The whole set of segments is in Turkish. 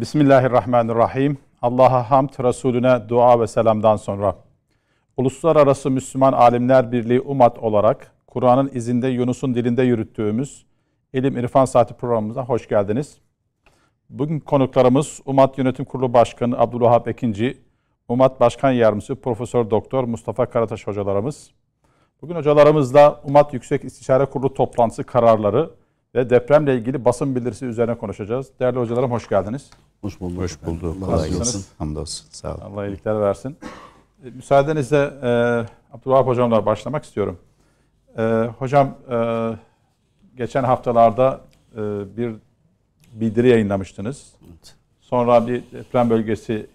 Bismillahirrahmanirrahim. Allah'a hamd, Resulüne dua ve selamdan sonra. Uluslararası Müslüman Alimler Birliği UMAD olarak Kur'an'ın izinde Yunus'un dilinde yürüttüğümüz İlim İrfan Saati programımıza hoş geldiniz. Bugün konuklarımız UMAD Yönetim Kurulu Başkanı Abdulvahap Ekinci, UMAD Başkan Yardımcısı Profesör Doktor Mustafa Karataş hocalarımız. Bugün hocalarımızla UMAD Yüksek İstişare Kurulu toplantısı kararları ve depremle ilgili basın bildirisi üzerine konuşacağız. Değerli hocalarım hoş geldiniz. Hoş bulduk. Hoş bulduk. Allah iyilik versin. Hamdolsun. Sağ olun. Allah iyilikler versin. Müsaadenizle Abdulvahap hocamla başlamak istiyorum. Hocam geçen haftalarda bir bildiri yayınlamıştınız. Evet. Sonra bir deprem bölgesi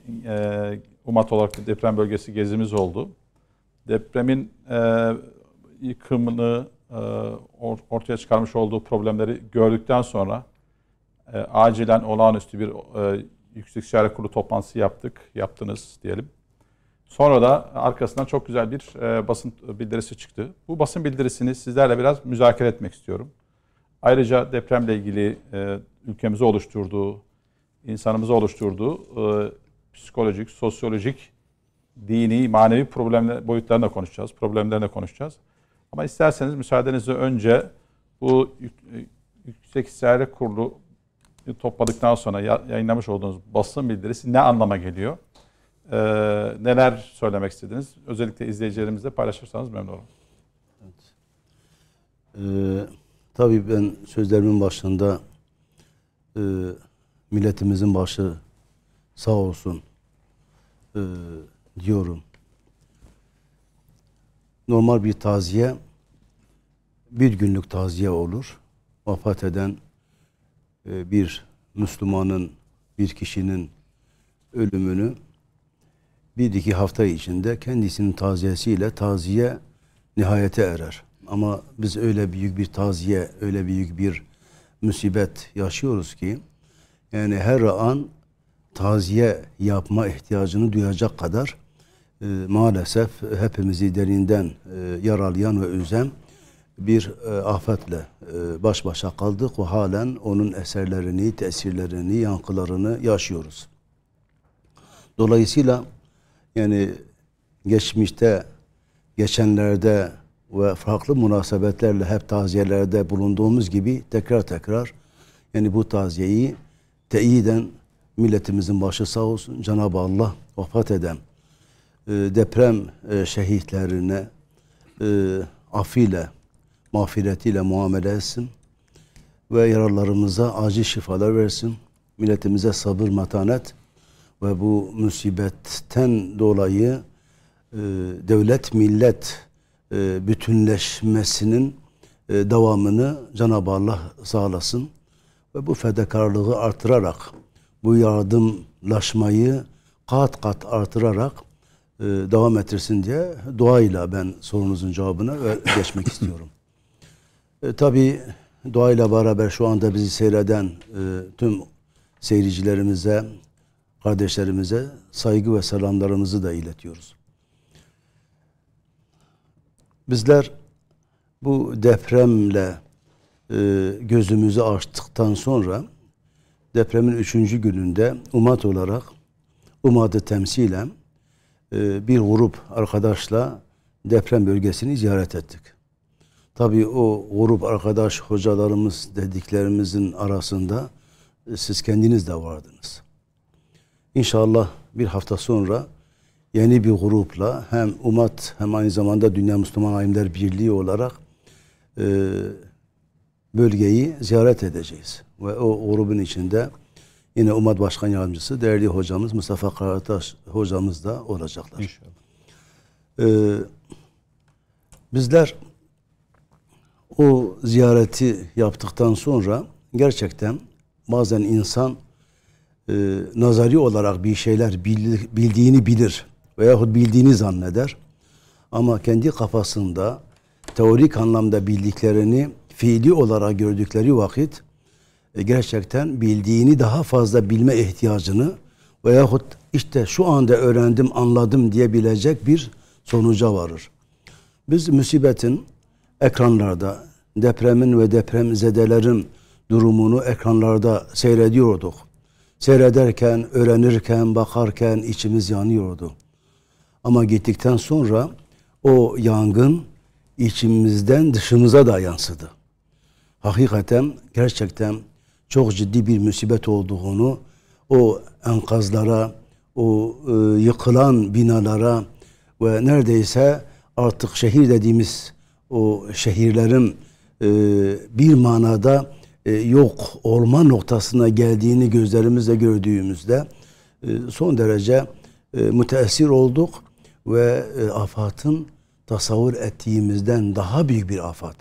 UMAD olarak deprem bölgesi gezimiz oldu. Depremin yıkımını ortaya çıkarmış olduğu problemleri gördükten sonra acilen olağanüstü bir Yüksek İstişare Kurulu toplantısı yaptınız diyelim. Sonra da arkasından çok güzel bir basın bildirisi çıktı. Bu basın bildirisini sizlerle biraz müzakere etmek istiyorum. Ayrıca depremle ilgili ülkemizi oluşturduğu, insanımızı oluşturduğu psikolojik, sosyolojik, dini, manevi problemler boyutlarına konuşacağız, problemlerine konuşacağız. Ama isterseniz müsaadenizle önce bu Yüksek İstişare Kurulu topladıktan sonra yayınlamış olduğunuz basın bildirisi ne anlama geliyor? Neler söylemek istediniz? Özellikle izleyicilerimizle paylaşırsanız memnun olurum. Evet. Tabii ben sözlerimin başında milletimizin başı sağ olsun diyorum. Normal bir taziye, bir günlük taziye olur. Vefat eden bir Müslümanın, bir kişinin ölümünü bir iki hafta içinde kendisinin taziyesiyle taziye nihayete erer. Ama biz öyle büyük bir taziye, öyle büyük bir musibet yaşıyoruz ki yani her an taziye yapma ihtiyacını duyacak kadar maalesef hepimizi derinden yaralayan ve üzen bir afetle baş başa kaldık ve halen onun eserlerini, tesirlerini, yankılarını yaşıyoruz. Dolayısıyla yani geçmişte, geçenlerde ve farklı münasebetlerle hep taziyelerde bulunduğumuz gibi tekrar yani bu taziyeyi teyiden milletimizin başı sağ olsun Cenab-ı Allah vefat eden deprem şehitlerine affiyle, mağfiretiyle muamele etsin ve yaralarımıza acil şifalar versin. Milletimize sabır, metanet ve bu musibetten dolayı devlet, millet bütünleşmesinin devamını Cenab-ı Allah sağlasın ve bu fedakarlığı artırarak, bu yardımlaşmayı kat artırarak devam ettirsin diye duayla ben sorunuzun cevabına geçmek istiyorum. Tabii duayla beraber şu anda bizi seyreden tüm seyircilerimize, kardeşlerimize saygı ve selamlarımızı da iletiyoruz. Bizler bu depremle gözümüzü açtıktan sonra depremin 3. gününde UMAD olarak UMAD'ı temsilen bir grup arkadaşla deprem bölgesini ziyaret ettik. Tabii o grup arkadaş hocalarımız dediklerimizin arasında siz kendiniz de vardınız. İnşallah bir hafta sonra yeni bir grupla hem UMAD hem aynı zamanda Dünya Müslüman Alimler Birliği olarak bölgeyi ziyaret edeceğiz. Ve o grubun içinde yine UMAD Başkan Yardımcısı değerli hocamız Mustafa Karataş hocamız da olacaklar. İnşallah. Bizler o ziyareti yaptıktan sonra gerçekten bazen insan nazari olarak bir şeyler bildiğini bilir veyahut bildiğini zanneder. Ama kendi kafasında teorik anlamda bildiklerini fiili olarak gördükleri vakit gerçekten bildiğini daha fazla bilme ihtiyacını veyahut işte şu anda öğrendim, anladım diyebilecek bir sonuca varır. Biz musibetin ekranlarda, depremin ve depremzedelerin durumunu ekranlarda seyrediyorduk. seyrederken, öğrenirken, bakarken içimiz yanıyordu. Ama gittikten sonra o yangın içimizden dışımıza da yansıdı. Hakikaten gerçekten çok ciddi bir musibet olduğunu, o enkazlara, o yıkılan binalara ve neredeyse artık şehir dediğimiz o şehirlerin bir manada yok olma noktasına geldiğini gözlerimizle gördüğümüzde son derece müteessir olduk ve AFAD'ın tasavvur ettiğimizden daha büyük bir afat.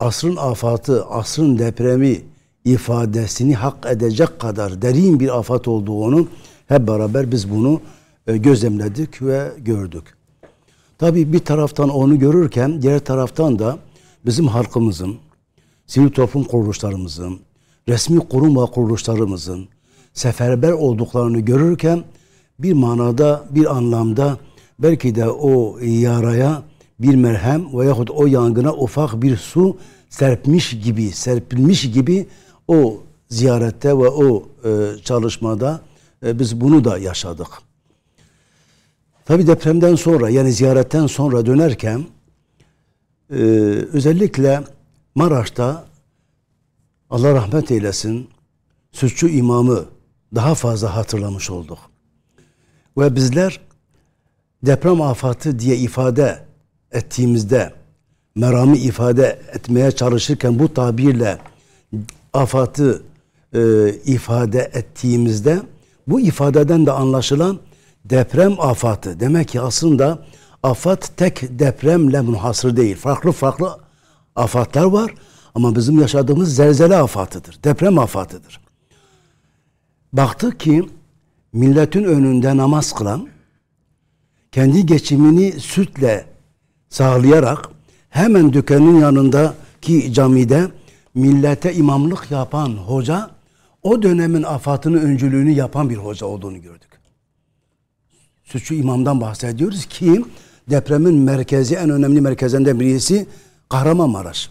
Asrın afatı, asrın depremi ifadesini hak edecek kadar derin bir afat olduğunu hep beraber biz bunu gözlemledik ve gördük. Tabii bir taraftan onu görürken diğer taraftan da bizim halkımızın, sivil toplum kuruluşlarımızın, resmi kurum ve kuruluşlarımızın seferber olduklarını görürken bir manada, bir anlamda belki de o yaraya bir merhem veyahut o yangına ufak bir su serpilmiş gibi o ziyarette ve o çalışmada biz bunu da yaşadık. Tabii depremden sonra, yani ziyaretten sonra dönerken özellikle Maraş'ta, Allah rahmet eylesin, Sütçü İmam'ı daha fazla hatırlamış olduk. Ve bizler deprem afatı diye ifade ettiğimizde, meramı ifade etmeye çalışırken bu tabirle afatı ifade ettiğimizde bu ifadeden de anlaşılan deprem afatı. Demek ki aslında afat tek depremle münhasır değil. Farklı afatlar var ama bizim yaşadığımız zelzele afatıdır. Deprem afatıdır. Baktık ki milletin önünde namaz kılan, kendi geçimini sütle sağlayarak hemen dükkanın yanındaki camide millete imamlık yapan hoca, o dönemin afatının öncülüğünü yapan bir hoca olduğunu gördük. Sütçü İmam'dan bahsediyoruz ki depremin merkezi, en önemli merkezinden birisi Kahramanmaraş.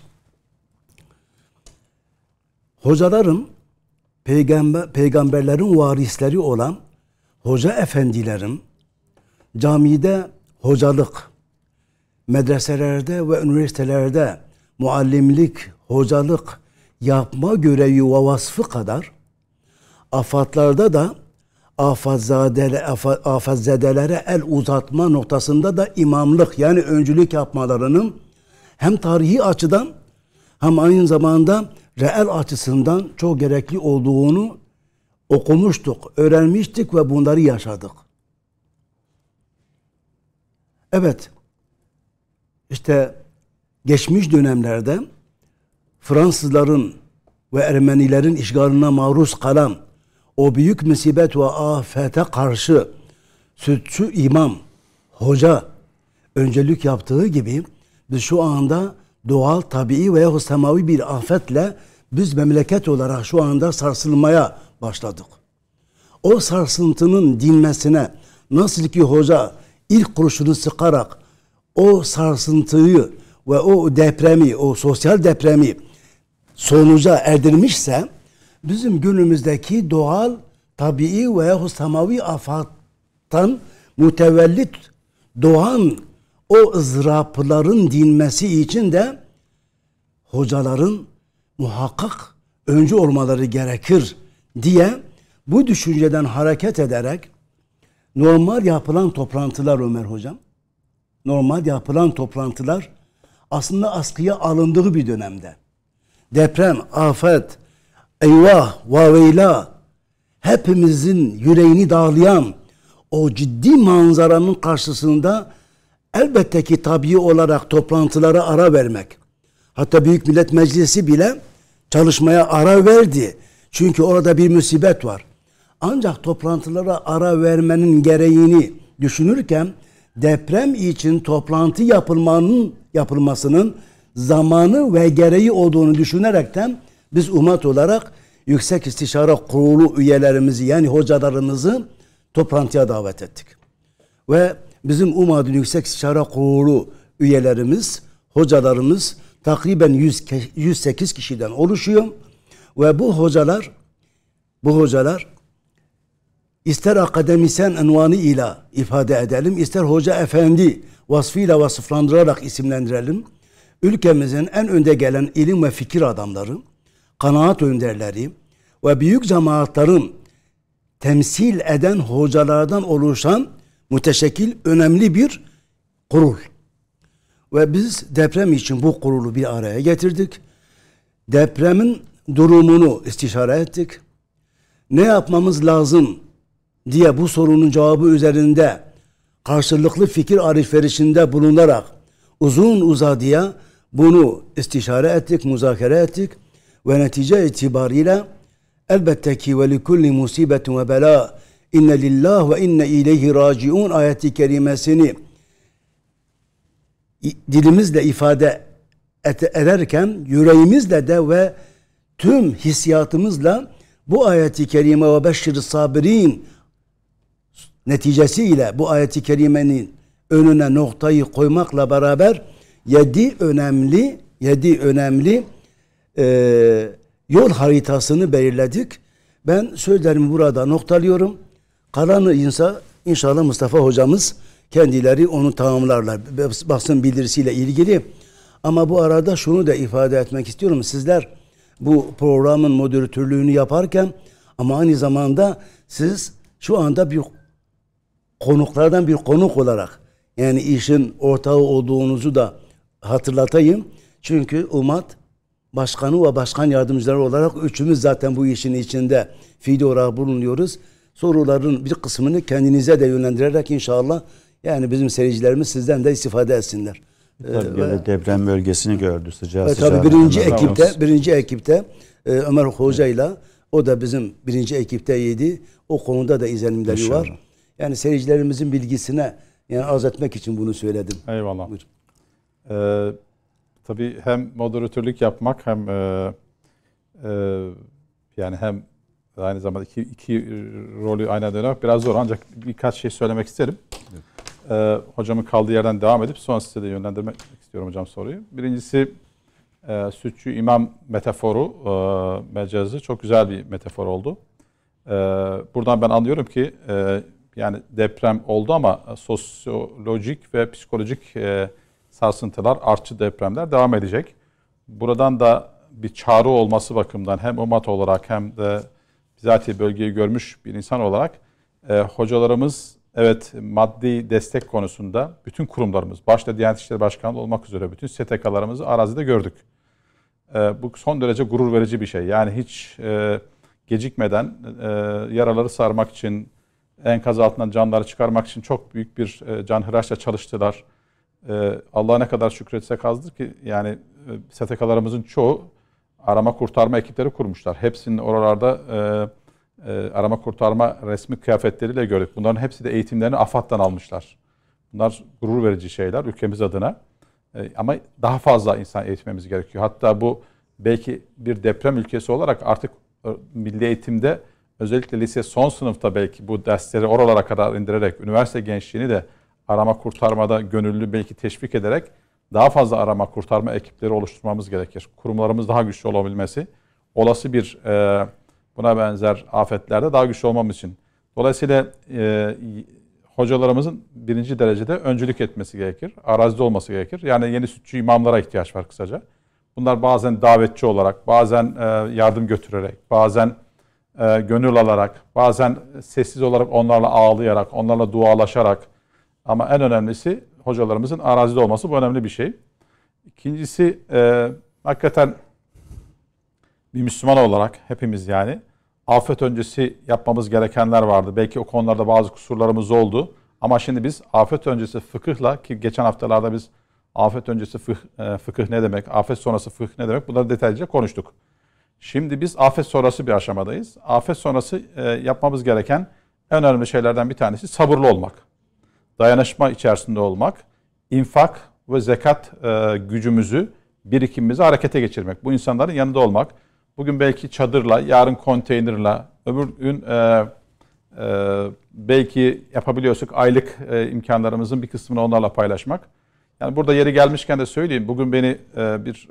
Hocaların, peygamberlerin varisleri olan hoca efendilerin camide hocalık, medreselerde ve üniversitelerde muallimlik, hocalık yapma görevi ve vasfı kadar afatlarda da afatzedelere el uzatma noktasında da imamlık, yani öncülük yapmalarının hem tarihi açıdan hem aynı zamanda reel açısından çok gerekli olduğunu okumuştuk, öğrenmiştik ve bunları yaşadık. Evet, işte geçmiş dönemlerde Fransızların ve Ermenilerin işgaline maruz kalan o büyük musibet ve afete karşı Sütçü İmam, hoca öncelik yaptığı gibi biz şu anda doğal, tabii veya semavi bir afetle biz memleket olarak şu anda sarsılmaya başladık. O sarsıntının dinmesine nasıl ki hoca ilk kurşunu sıkarak o sarsıntıyı ve o depremi, o sosyal depremi sonuca erdirmişse, bizim günümüzdeki doğal, tabii veya semavi afattan mütevellit doğan o ızdırapların dinmesi için de hocaların muhakkak öncü olmaları gerekir diye bu düşünceden hareket ederek normal yapılan toplantılar, Ömer Hocam, normal yapılan toplantılar aslında askıya alındığı bir dönemde deprem, afet, eyvah, vaveyla hepimizin yüreğini dağlayan o ciddi manzaranın karşısında elbette ki tabii olarak toplantılara ara vermek. Hatta Büyük Millet Meclisi bile çalışmaya ara verdi. Çünkü orada bir musibet var. Ancak toplantılara ara vermenin gereğini düşünürken deprem için toplantı yapılmasının zamanı ve gereği olduğunu düşünerekten biz UMAD olarak Yüksek İstişare Kurulu üyelerimizi, yani hocalarımızı toplantıya davet ettik. Ve bizim UMAD'ın Yüksek İstişare Kurulu üyelerimiz, hocalarımız takriben 108 kişiden oluşuyor. Ve bu hocalar İster akademisyen unvanı ile ifade edelim, ister hoca efendi vasfıyla vasıflandırarak isimlendirelim. Ülkemizin en önde gelen ilim ve fikir adamları, kanaat önderleri ve büyük cemaatların temsil eden hocalardan oluşan müteşekkil önemli bir kurul. Ve biz deprem için bu kurulu bir araya getirdik. Depremin durumunu istişare ettik. Ne yapmamız lazım diye bu sorunun cevabı üzerinde karşılıklı fikir alışverişinde bulunarak uzun uzadıya bunu istişare ettik, muzakere ettik ve netice itibariyle elbette ki ve likulli musibetin ve bela inne lillah ve inne ileyhi raciun ayeti kerimesini dilimizle ifade ederken yüreğimizle de ve tüm hissiyatımızla bu ayeti kerime ve beşşir-i sabirin neticesiyle bu ayeti kerimenin önüne noktayı koymakla beraber yedi önemli yol haritasını belirledik. Ben sözlerimi burada noktalıyorum. Kalanı inşallah Mustafa hocamız kendileri onu tamamlarlar. Basın bildirisiyle ilgili. Ama bu arada şunu da ifade etmek istiyorum. Sizler bu programın moderatörlüğünü yaparken ama aynı zamanda siz şu anda bir konuklardan bir konuk olarak yani işin ortağı olduğunuzu da hatırlatayım. Çünkü UMAD başkanı ve başkan yardımcıları olarak üçümüz zaten bu işin içinde fiili olarak bulunuyoruz. Soruların bir kısmını kendinize de yönlendirerek inşallah yani bizim seyircilerimiz sizden de istifade etsinler. Tabii deprem bölgesini gördü sıcağı sıcağı. Tabii birinci ekipte Ömer Hoca'yla o da bizim birinci ekipteydi. O konuda da izlenimleri inşallah var. Yani seyircilerimizin bilgisine yani arz etmek için bunu söyledim. Eyvallah. Tabii hem moderatörlük yapmak hem yani hem aynı zamanda iki rolü aynı anda oynamak biraz zor ancak birkaç şey söylemek isterim. Evet. Hocamın kaldığı yerden devam edip sonra size de yönlendirmek istiyorum hocam soruyu. Birincisi Sütçü İmam metaforu, mecazı çok güzel bir metafor oldu. Buradan ben anlıyorum ki yani deprem oldu ama sosyolojik ve psikolojik sarsıntılar, artçı depremler devam edecek. Buradan da bir çağrı olması bakımından hem UMAD olarak hem de bizatihi bölgeyi görmüş bir insan olarak hocalarımız evet maddi destek konusunda bütün kurumlarımız, başta Diyanet İşleri Başkanlığı olmak üzere bütün STK'larımızı arazide gördük. Bu son derece gurur verici bir şey. Yani hiç gecikmeden yaraları sarmak için, enkaz altından canları çıkarmak için çok büyük bir canhıraşla çalıştılar. Allah'a ne kadar şükretsek azdır ki yani STK'larımızın çoğu arama kurtarma ekipleri kurmuşlar. Hepsinin oralarda arama kurtarma resmi kıyafetleriyle gördük. Bunların hepsi de eğitimlerini AFAD'dan almışlar. Bunlar gurur verici şeyler ülkemiz adına. Ama daha fazla insan eğitmemiz gerekiyor. Hatta bu belki bir deprem ülkesi olarak artık milli eğitimde özellikle lise son sınıfta belki bu dersleri oralara kadar indirerek üniversite gençliğini de arama kurtarmada gönüllü belki teşvik ederek daha fazla arama kurtarma ekipleri oluşturmamız gerekir. Kurumlarımız daha güçlü olabilmesi, olası bir buna benzer afetlerde daha güçlü olmamız için. Dolayısıyla hocalarımızın birinci derecede öncülük etmesi gerekir. Arazide olması gerekir. Yani yeni Sütçü imamlara ihtiyaç var kısaca. Bunlar bazen davetçi olarak, bazen yardım götürerek, bazen gönül alarak, bazen sessiz olarak onlarla ağlayarak, onlarla dualaşarak ama en önemlisi hocalarımızın arazide olması bu önemli bir şey. İkincisi hakikaten bir Müslüman olarak hepimiz yani afet öncesi yapmamız gerekenler vardı. Belki o konularda bazı kusurlarımız oldu ama şimdi biz afet öncesi fıkıhla ki geçen haftalarda biz afet öncesi fıkıh ne demek, afet sonrası fıkıh ne demek bunları detaylıca konuştuk. Şimdi biz afet sonrası bir aşamadayız. Afet sonrası yapmamız gereken en önemli şeylerden bir tanesi sabırlı olmak. Dayanışma içerisinde olmak, infak ve zekat gücümüzü, birikimimizi harekete geçirmek. Bu insanların yanında olmak. Bugün belki çadırla, yarın konteynerla, öbür gün belki yapabiliyorsak aylık imkanlarımızın bir kısmını onlarla paylaşmak. Yani burada yeri gelmişken de söyleyeyim. Bugün beni bir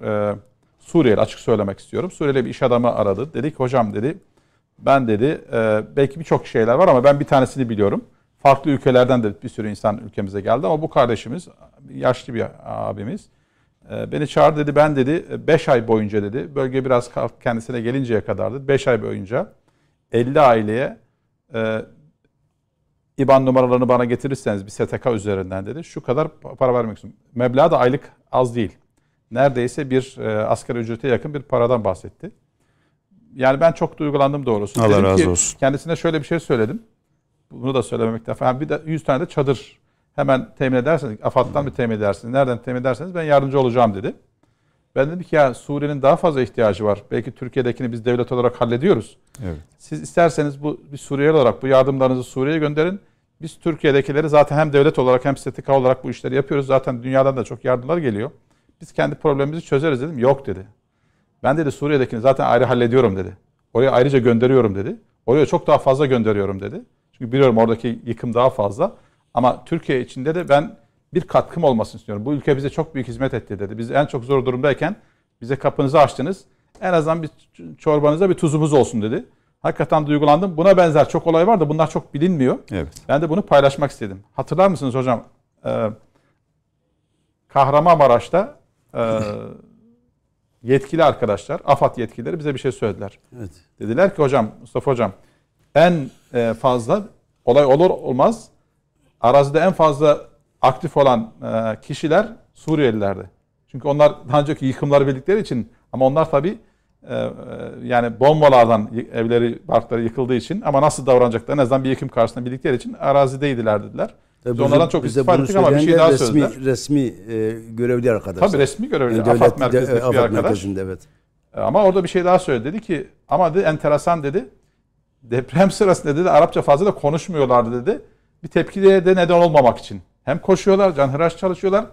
Suriyeli açık söylemek istiyorum. Suriyeli bir iş adamı aradı. Dedi ki hocam dedi Ben dedi belki birçok şeyler var ama ben bir tanesini biliyorum. Farklı ülkelerden de bir sürü insan ülkemize geldi ama bu kardeşimiz, yaşlı bir abimiz beni çağırdı dedi. Ben dedi 5 ay boyunca dedi, bölge biraz kendisine gelinceye kadardı. 5 ay boyunca 50 aileye İBAN numaralarını bana getirirseniz bir STK üzerinden dedi, şu kadar para vermek istiyorum. Meblağ da aylık az değil. Neredeyse bir asgari ücrete yakın bir paradan bahsetti. Yani ben çok duygulandım doğrusu. Allah razı olsun. Kendisine şöyle bir şey söyledim. Bunu da söylememekte falan. Bir de 100 tane de çadır hemen temin ederseniz, AFAD'dan mı temin edersiniz, nereden temin ederseniz ben yardımcı olacağım dedi. Ben dedim ki ya Suriye'nin daha fazla ihtiyacı var. Belki Türkiye'dekini biz devlet olarak hallediyoruz. Evet. Siz isterseniz bu bir Suriyeli olarak bu yardımlarınızı Suriye'ye gönderin. Biz Türkiye'dekileri zaten hem devlet olarak hem STK olarak bu işleri yapıyoruz. Zaten dünyadan da çok yardımlar geliyor. Biz kendi problemimizi çözeriz dedim. Yok dedi. Ben dedi Suriye'dekini zaten ayrı hallediyorum dedi. Oraya ayrıca gönderiyorum dedi. Oraya çok daha fazla gönderiyorum dedi. Çünkü biliyorum oradaki yıkım daha fazla. Ama Türkiye içinde de ben bir katkım olmasını istiyorum. Bu ülke bize çok büyük hizmet etti dedi. Biz en çok zor durumdayken bize kapınızı açtınız. En azından bir çorbanıza bir tuzumuz olsun dedi. Hakikaten duygulandım. Buna benzer çok olay var da bunlar çok bilinmiyor. Evet. Ben de bunu paylaşmak istedim. Hatırlar mısınız hocam? Kahramanmaraş'ta yetkili arkadaşlar, AFAD yetkilileri bize bir şey söylediler. Evet. Dediler ki hocam, Mustafa hocam en fazla olay olur olmaz arazide en fazla aktif olan kişiler Suriyelilerdi. Çünkü onlar daha önceki yıkımları bildikleri için ama onlar tabii yani bombalardan evleri, barkları yıkıldığı için ama nasıl davranacaklarını en azından bir yıkım karşısında bildikleri için arazideydiler dediler. Biz onlardan çok istifade ettik ama bir şey daha söylediler. Resmi görevli arkadaşlar. Tabii resmi görevli. Yani AFAD merkezindeki bir arkadaş. Evet. Ama orada bir şey daha söyledi. Dedi ki ama dedi, enteresan dedi. Deprem sırasında dedi Arapça fazla da konuşmuyorlardı dedi. Bir tepkiye de neden olmamak için. Hem koşuyorlar, canhıraş çalışıyorlar.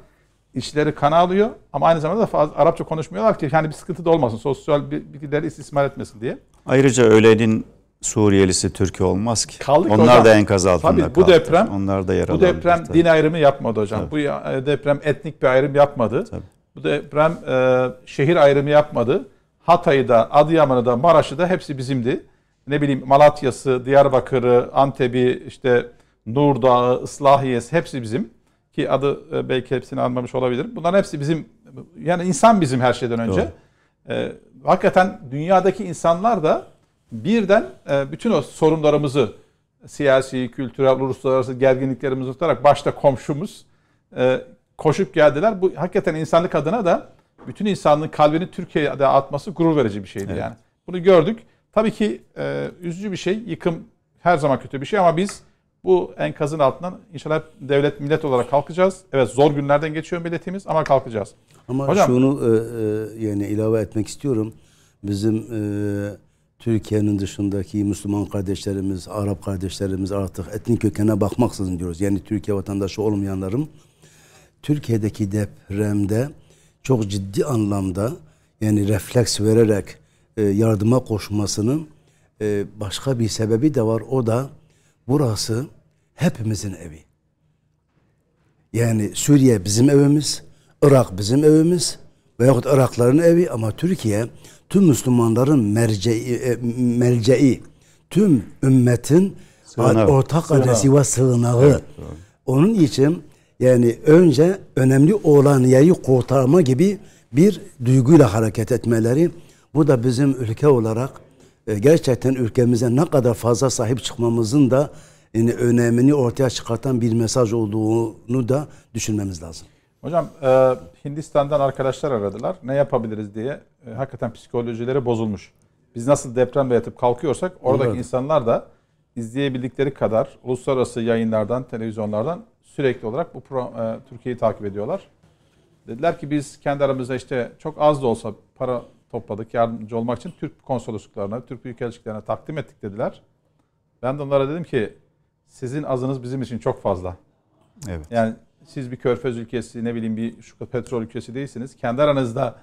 İşleri kana alıyor ama aynı zamanda da fazla Arapça konuşmuyorlar ki yani bir sıkıntı da olmasın. Sosyal bilgileri istismar etmesin diye. Ayrıca öğlenin Suriyelisi Türkiye olmaz ki. Kaldık onlar hocam. Da enkaz altında tabii, kaldı. Bu deprem din ayrımı yapmadı hocam. Tabii. Bu deprem etnik bir ayrım yapmadı. Tabii. Bu deprem şehir ayrımı yapmadı. Hatay'ı da, Adıyaman'ı da, Maraş'ı da hepsi bizimdi. Ne bileyim Malatya'sı, Diyarbakır'ı, Antep'i, işte Nurdağ'ı, Islahiye'si hepsi bizim. Ki adı belki hepsini anmamış olabilirim. Bunların hepsi bizim. Yani insan bizim her şeyden önce. Hakikaten dünyadaki insanlar da birden bütün o sorunlarımızı siyasi, kültürel, uluslararası gerginliklerimizi tutarak başta komşumuz koşup geldiler. Bu hakikaten insanlık adına da bütün insanlığın kalbini Türkiye'de atması gurur verici bir şeydi evet. Yani. Bunu gördük. Tabii ki üzücü bir şey. Yıkım her zaman kötü bir şey ama biz bu enkazın altından inşallah devlet millet olarak kalkacağız. Evet zor günlerden geçiyor milletimiz ama kalkacağız. Ama hocam, şunu yani ilave etmek istiyorum. Bizim Türkiye'nin dışındaki Müslüman kardeşlerimiz, Arap kardeşlerimiz artık etnik kökene bakmaksızın diyoruz. Yani Türkiye vatandaşı olmayanların Türkiye'deki depremde çok ciddi anlamda yani refleks vererek yardıma koşmasının başka bir sebebi de var. O da burası hepimizin evi. Yani Suriye bizim evimiz, Irak bizim evimiz veyahut Irakların evi ama Türkiye tüm Müslümanların merceği, tüm ümmetin ortak adresi ve sığınağı. Evet, onun için yani önce önemli olan yeri kurtarma gibi bir duyguyla hareket etmeleri. Bu da bizim ülke olarak gerçekten ülkemize ne kadar fazla sahip çıkmamızın da yani önemini ortaya çıkartan bir mesaj olduğunu da düşünmemiz lazım. Hocam Hindistan'dan arkadaşlar aradılar. Ne yapabiliriz diye. Hakikaten psikolojileri bozulmuş. Biz nasıl depremle yatıp kalkıyorsak oradaki evet. İnsanlar da izleyebildikleri kadar uluslararası yayınlardan, televizyonlardan sürekli olarak bu Türkiye'yi takip ediyorlar. Dediler ki biz kendi aramızda işte çok az da olsa para topladık yardımcı olmak için Türk konsolosluklarına, Türk büyükelçiliklerine takdim ettik dediler. Ben de onlara dedim ki sizin azınız bizim için çok fazla. Evet. Yani siz bir körfez ülkesi, ne bileyim bir şu petrol ülkesi değilsiniz. Kendi aranızda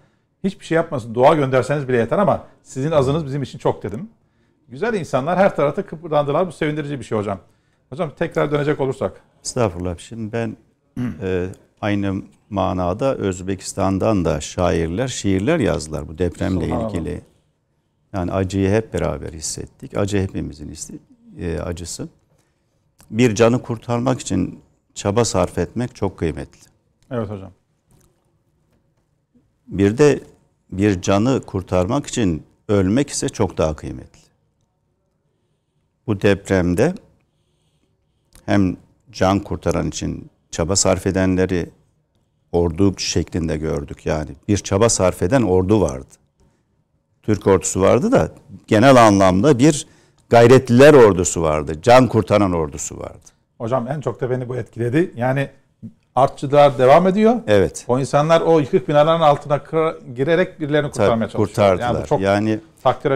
hiçbir şey yapmasın, dua gönderseniz bile yeter ama sizin azınız bizim için çok dedim. Güzel insanlar her tarafta kıpırdandılar. Bu sevindirici bir şey hocam. Hocam tekrar dönecek olursak. Estağfurullah. Şimdi ben aynı manada Özbekistan'dan da şairler yazdılar bu depremle ilgili. Yani acıyı hep beraber hissettik. Acı hepimizin acısı. Bir canı kurtarmak için çaba sarf etmek çok kıymetli. Evet hocam. Bir de bir canı kurtarmak için ölmek ise çok daha kıymetli. Bu depremde hem can kurtaran için çaba sarf edenleri ordu şeklinde gördük. Yani bir çaba sarf eden ordu vardı. Türk ordusu vardı da genel anlamda bir gayretliler ordusu vardı. Can kurtaran ordusu vardı. Hocam en çok da beni bu etkiledi. Yani artçılar devam ediyor. Evet. O insanlar o yıkık binaların altına girerek birilerini kurtarmaya çalışıyorlar. Kurtardılar. Yani,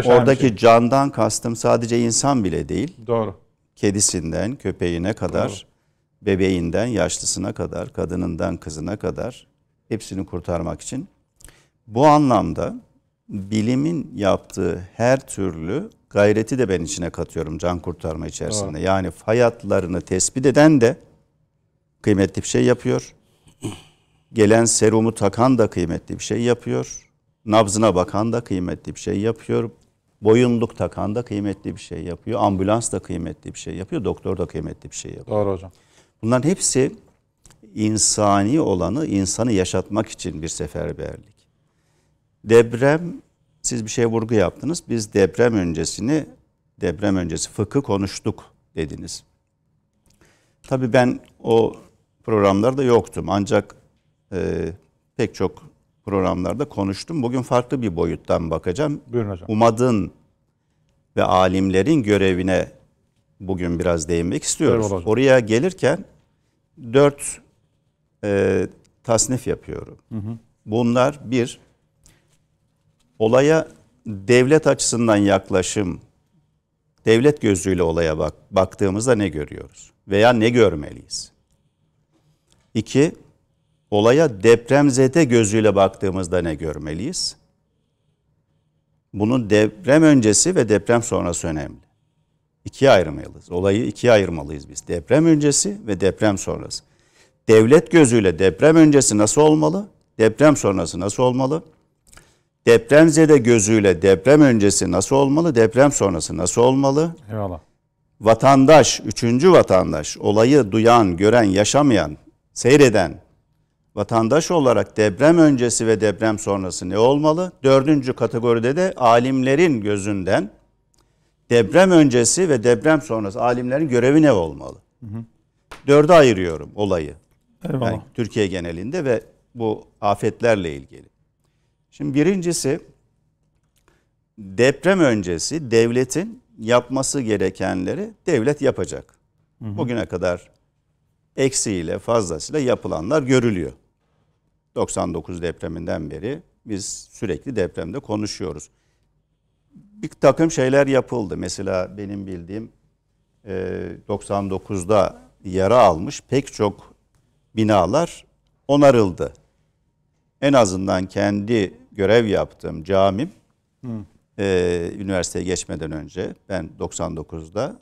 oradaki şey. Candan kastım sadece insan bile değil. Doğru. Kedisinden köpeğine kadar, doğru, bebeğinden yaşlısına kadar, kadınından kızına kadar hepsini kurtarmak için. Bu anlamda bilimin yaptığı her türlü gayreti de ben içine katıyorum can kurtarma içerisinde. Doğru. Yani fay hatlarını tespit eden de kıymetli bir şey yapıyor. Gelen serumu takan da kıymetli bir şey yapıyor. Nabzına bakan da kıymetli bir şey yapıyor. Boyunluk takan da kıymetli bir şey yapıyor. Ambulans da kıymetli bir şey yapıyor. Doktor da kıymetli bir şey yapıyor. Doğru hocam. Bunların hepsi insani olanı, insanı yaşatmak için bir seferberlik. Deprem, siz bir şeye vurgu yaptınız. Biz deprem öncesi fıkı konuştuk dediniz. Tabii ben o programlarda yoktum. Ancak pek çok programlarda konuştum. Bugün farklı bir boyuttan bakacağım. Buyurun hocam. UMAD'ın ve alimlerin görevine bugün biraz değinmek istiyoruz. Buyurun hocam. Oraya gelirken 4 tasnif yapıyorum. Hı hı. Bunlar bir, olaya devlet açısından yaklaşım, devlet gözüyle olaya baktığımızda ne görüyoruz veya ne görmeliyiz? 2. Olaya depremzede gözüyle baktığımızda ne görmeliyiz? Bunun deprem öncesi ve deprem sonrası önemli. İkiye ayırmalıyız. Olayı ikiye ayırmalıyız biz. Deprem öncesi ve deprem sonrası. Devlet gözüyle deprem öncesi nasıl olmalı? Deprem sonrası nasıl olmalı? Depremzede gözüyle deprem öncesi nasıl olmalı? Deprem sonrası nasıl olmalı? Eyvallah. Vatandaş, üçüncü vatandaş, olayı duyan, gören, yaşamayan, seyreden vatandaş olarak deprem öncesi ve deprem sonrası ne olmalı? 4. kategoride de alimlerin gözünden deprem öncesi ve deprem sonrası alimlerin görevi ne olmalı? Hı hı. 4'e ayırıyorum olayı. Eyvallah. Yani Türkiye genelinde ve bu afetlerle ilgili. Şimdi birincisi, deprem öncesi devletin yapması gerekenleri devlet yapacak. Hı hı. Bugüne kadar eksiğiyle fazlasıyla yapılanlar görülüyor. 99 depreminden beri biz sürekli depremde konuşuyoruz. Bir takım şeyler yapıldı. Mesela benim bildiğim 99'da yara almış pek çok binalar onarıldı. En azından kendi görev yaptığım camim, üniversiteye geçmeden önce ben 99'da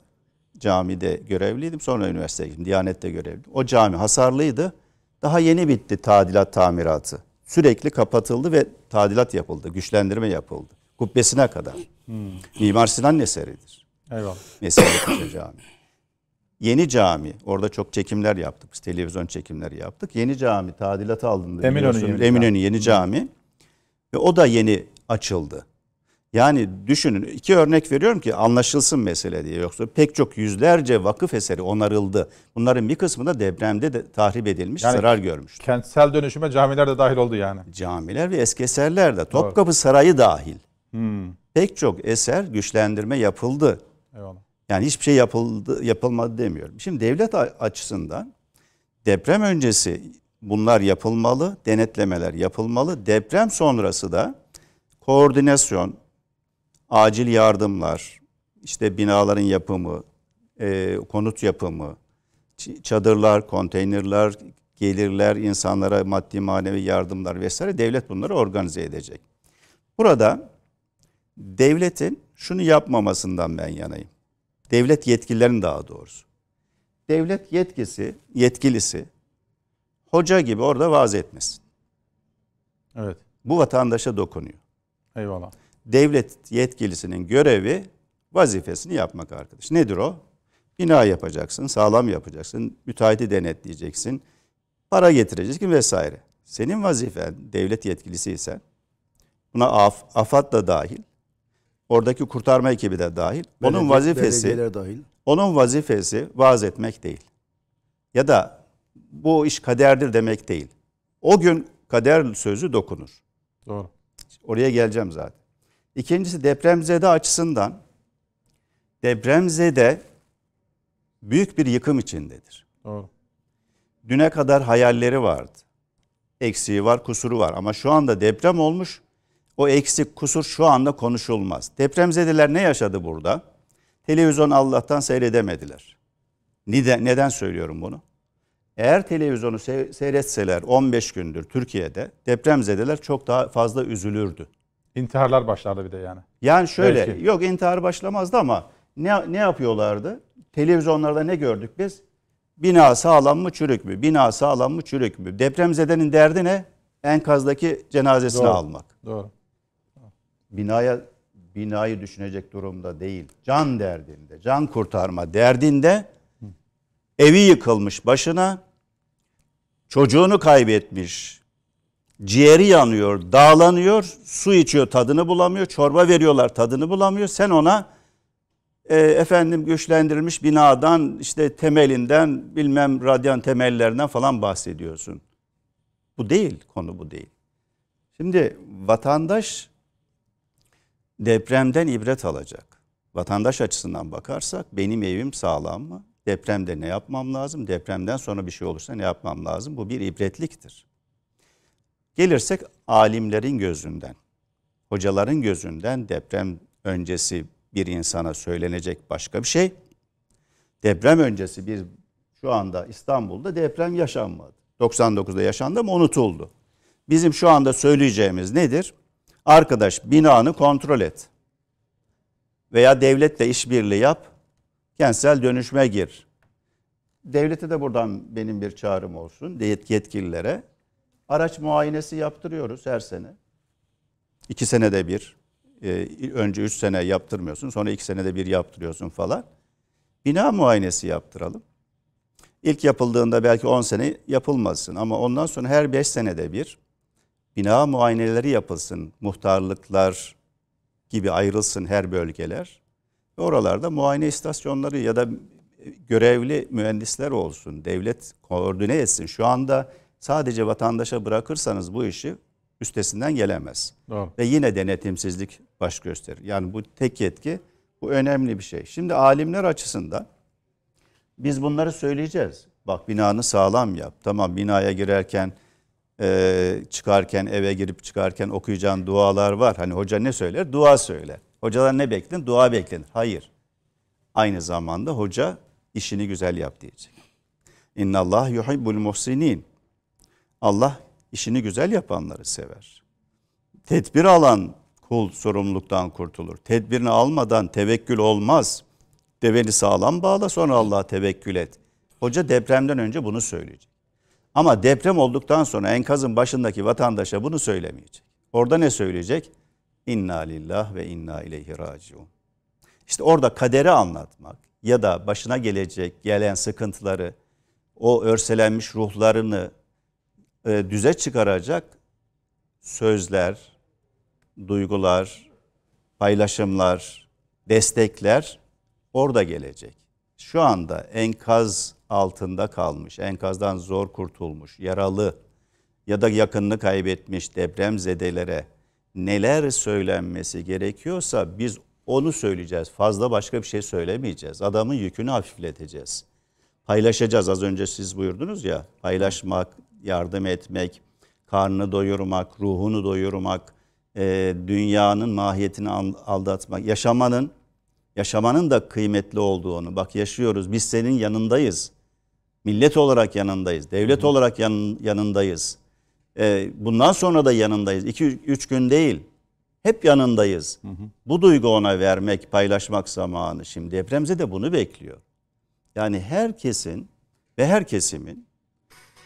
camide görevliydim. Sonra üniversiteye gittim. Diyanet'te görevliydim. O cami hasarlıydı. Daha yeni bitti tadilat tamiratı. Sürekli kapatıldı ve tadilat yapıldı. Güçlendirme yapıldı. Kubbesine kadar. Mimar Sinan eseridir. Eyvallah. Mesela cami. Yeni Cami, orada çok çekimler yaptık. Biz televizyon çekimleri yaptık. Yeni Cami tadilata alındı. Eminönü Yeni Cami. Ve o da yeni açıldı. Yani düşünün, 2 örnek veriyorum ki anlaşılsın mesele diye. Yoksa pek çok yüzlerce vakıf eseri onarıldı. Bunların bir kısmı da depremde de tahrip edilmiş, yani zarar görmüş. Kentsel dönüşüme camiler de dahil oldu yani. Camiler ve eski eserler de. Topkapı Sarayı dahil. Pek çok eser güçlendirme yapıldı. Eyvallah. Yani hiçbir şey yapılmadı demiyorum. Şimdi devlet açısından deprem öncesi bunlar yapılmalı, denetlemeler yapılmalı. Deprem sonrası da koordinasyon, acil yardımlar, işte binaların yapımı, konut yapımı, çadırlar, konteynerler, gelirler, insanlara maddi manevi yardımlar vesaire, devlet bunları organize edecek. Burada devletin şunu yapmamasından ben yanayım. Devlet yetkililerin daha doğrusu. Devlet yetkilisi hoca gibi orada vaaz etmesin. Evet. Bu vatandaşa dokunuyor. Eyvallah. devlet yetkilisinin görevi, vazifesini yapmak arkadaş. Nedir o? Bina yapacaksın, sağlam yapacaksın, müteahhiti denetleyeceksin, para getireceksin vesaire. Senin vazifen devlet yetkilisiysen, buna AFAD da dahil, oradaki kurtarma ekibi de dahil, onun vazifesi vaaz etmek değil. Ya da bu iş kaderdir demek değil. O gün kader sözü dokunur. Doğru. Oraya geleceğim zaten. İkincisi, depremzede açısından, depremzede büyük bir yıkım içindedir. Doğru. Düne kadar hayalleri vardı. Eksiği var, kusuru var. Ama şu anda deprem olmuş. O eksik, kusur şu anda konuşulmaz. Depremzedeler ne yaşadı burada? Televizyon Allah'tan seyredemediler. Neden söylüyorum bunu? Eğer televizyonu seyretseler 15 gündür Türkiye'de, depremzedeler çok daha fazla üzülürdü. İntiharlar başlardı bir de yani. Yani şöyle, belki. Yok intihar başlamazdı ama ne yapıyorlardı? Televizyonlarda ne gördük biz? Bina sağlam mı çürük mü? Bina sağlam mı çürük mü? Depremzedenin derdi ne? Enkazdaki cenazesini almak. Doğru. Binayı düşünecek durumda değil. Can derdinde, can kurtarma derdinde, evi yıkılmış başına, çocuğunu kaybetmiş, ciğeri yanıyor, dağlanıyor, su içiyor tadını bulamıyor, çorba veriyorlar tadını bulamıyor. Sen ona efendim güçlendirilmiş binadan, işte temelinden, bilmem radyan temellerinden falan bahsediyorsun. Bu değil, konu bu değil. Şimdi vatandaş depremden ibret alacak. Vatandaş açısından bakarsak, benim evim sağlam mı? Depremde ne yapmam lazım? Depremden sonra bir şey olursa ne yapmam lazım? Bu bir ibretliktir. Gelirsek alimlerin gözünden, hocaların gözünden deprem öncesi bir insana söylenecek başka bir şey. Deprem öncesi şu anda İstanbul'da deprem yaşanmadı. 99'da yaşandı ama unutuldu. Bizim şu anda söyleyeceğimiz nedir? Arkadaş, binanı kontrol et. Veya devletle işbirliği yap. Kentsel dönüşüme gir. Devlete de buradan benim bir çağrım olsun, yetkililere. Araç muayenesi yaptırıyoruz her sene. 2 senede bir. Önce 3 sene yaptırmıyorsun, sonra 2 senede bir yaptırıyorsun falan. Bina muayenesi yaptıralım. İlk yapıldığında belki 10 sene yapılmasın ama ondan sonra her 5 senede bir bina muayeneleri yapılsın. Muhtarlıklar gibi ayrılsın her bölgeler. Ve oralarda muayene istasyonları ya da görevli mühendisler olsun. Devlet koordine etsin. Şu anda sadece vatandaşa bırakırsanız bu işi üstesinden gelemez. Doğru. Ve yine denetimsizlik baş gösterir. Yani bu tek yetki, bu önemli bir şey. Şimdi alimler açısından biz bunları söyleyeceğiz. Bak, binanı sağlam yap. Tamam, binaya girerken, çıkarken, eve girip çıkarken okuyacağın dualar var. Hani hoca ne söyler? Dua söyler. Hocalar ne beklenir? Dua beklenir. Hayır. Aynı zamanda hoca işini güzel yap diyecek. İnnallâhe yuhibbul muhsinîn. Allah işini güzel yapanları sever. Tedbir alan kul sorumluluktan kurtulur. Tedbirini almadan tevekkül olmaz. Deveni sağlam bağla, sonra Allah'a tevekkül et. Hoca depremden önce bunu söyleyecek. Ama deprem olduktan sonra enkazın başındaki vatandaşa bunu söylemeyecek. Orada ne söyleyecek? İnna lillah ve inna ileyhi raciun. İşte orada kaderi anlatmak ya da başına gelen sıkıntıları, o örselenmiş ruhlarını düze çıkaracak sözler, duygular, paylaşımlar, destekler orada gelecek. Şu anda enkaz altında kalmış, enkazdan zor kurtulmuş, yaralı ya da yakınını kaybetmiş depremzedelere neler söylenmesi gerekiyorsa biz onu söyleyeceğiz. Fazla başka bir şey söylemeyeceğiz. Adamın yükünü hafifleteceğiz. Paylaşacağız. Az önce siz buyurdunuz ya, paylaşmak, yardım etmek, karnını doyurmak, ruhunu doyurmak, dünyanın mahiyetini aldatmak, yaşamanın da kıymetli olduğunu, bak yaşıyoruz, biz senin yanındayız. Millet olarak yanındayız, devlet olarak yanındayız. Bundan sonra da yanındayız. 2-3 gün değil, hep yanındayız. Hı hı. Bu duygu ona vermek, paylaşmak zamanı şimdi. Depremzede bunu bekliyor. Yani herkesin ve her kesimin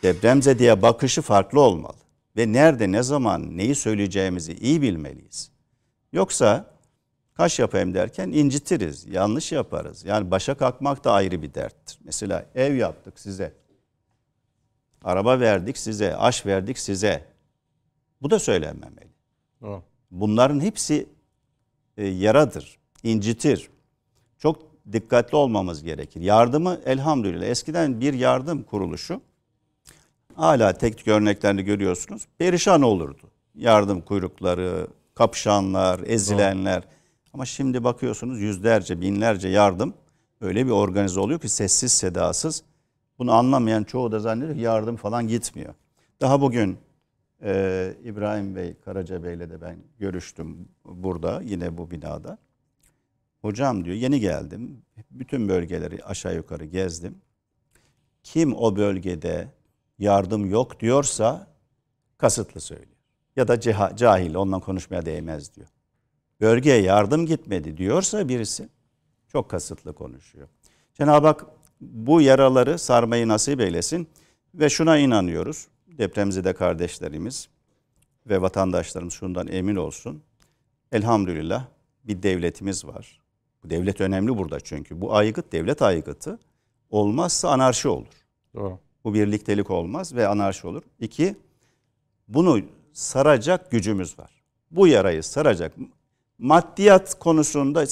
depremzedeye bakışı farklı olmalı. Ve nerede, ne zaman, neyi söyleyeceğimizi iyi bilmeliyiz. Yoksa kaş yapayım derken incitiriz, yanlış yaparız. Yani başa kalkmak da ayrı bir derttir. Mesela ev yaptık size, araba verdik size, aş verdik size. Bu da söylenmemeli. Evet. Bunların hepsi yaradır, incitir. Çok dikkatli olmamız gerekir. Yardımı elhamdülillah. Eskiden bir yardım kuruluşu, hala tek örneklerini görüyorsunuz, perişan olurdu. Yardım kuyrukları, kapışanlar, ezilenler. Evet. Ama şimdi bakıyorsunuz yüzlerce, binlerce yardım öyle bir organize oluyor ki sessiz, sedasız. Bunu anlamayan çoğu da zannediyor ki yardım falan gitmiyor. Daha bugün İbrahim Bey Karacabey ile de ben görüştüm burada, yine bu binada. Hocam diyor, yeni geldim. Bütün bölgeleri aşağı yukarı gezdim. Kim o bölgede yardım yok diyorsa kasıtlı söylüyor. Ya da cahil, ondan konuşmaya değmez diyor. Bölgeye yardım gitmedi diyorsa birisi çok kasıtlı konuşuyor. Cenab-ı Hak bu yaraları sarmayı nasip eylesin ve şuna inanıyoruz. Depremzede kardeşlerimiz ve vatandaşlarımız şundan emin olsun. Elhamdülillah bir devletimiz var. Bu devlet önemli burada çünkü. Bu aygıt, devlet aygıtı olmazsa anarşi olur. Doğru. Bu birliktelik olmaz ve anarşi olur. İki, bunu saracak gücümüz var. Bu yarayı saracak. Maddiyat konusunda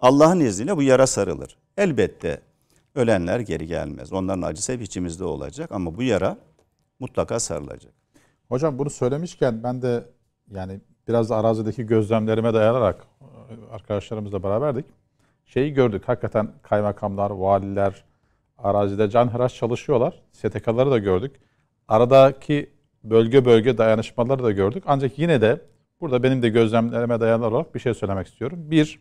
Allah'ın izniyle bu yara sarılır. Elbette ölenler geri gelmez. Onların acısı hep içimizde olacak ama bu yara mutlaka sarılacak. Hocam bunu söylemişken ben de yani biraz da arazideki gözlemlerime dayanarak arkadaşlarımızla beraberdik. Şeyi gördük, hakikaten kaymakamlar, valiler arazide canhıraş çalışıyorlar. STK'ları da gördük. Aradaki bölge bölge dayanışmaları da gördük. Ancak yine de burada benim de gözlemlerime dayalı olarak bir şey söylemek istiyorum. Bir,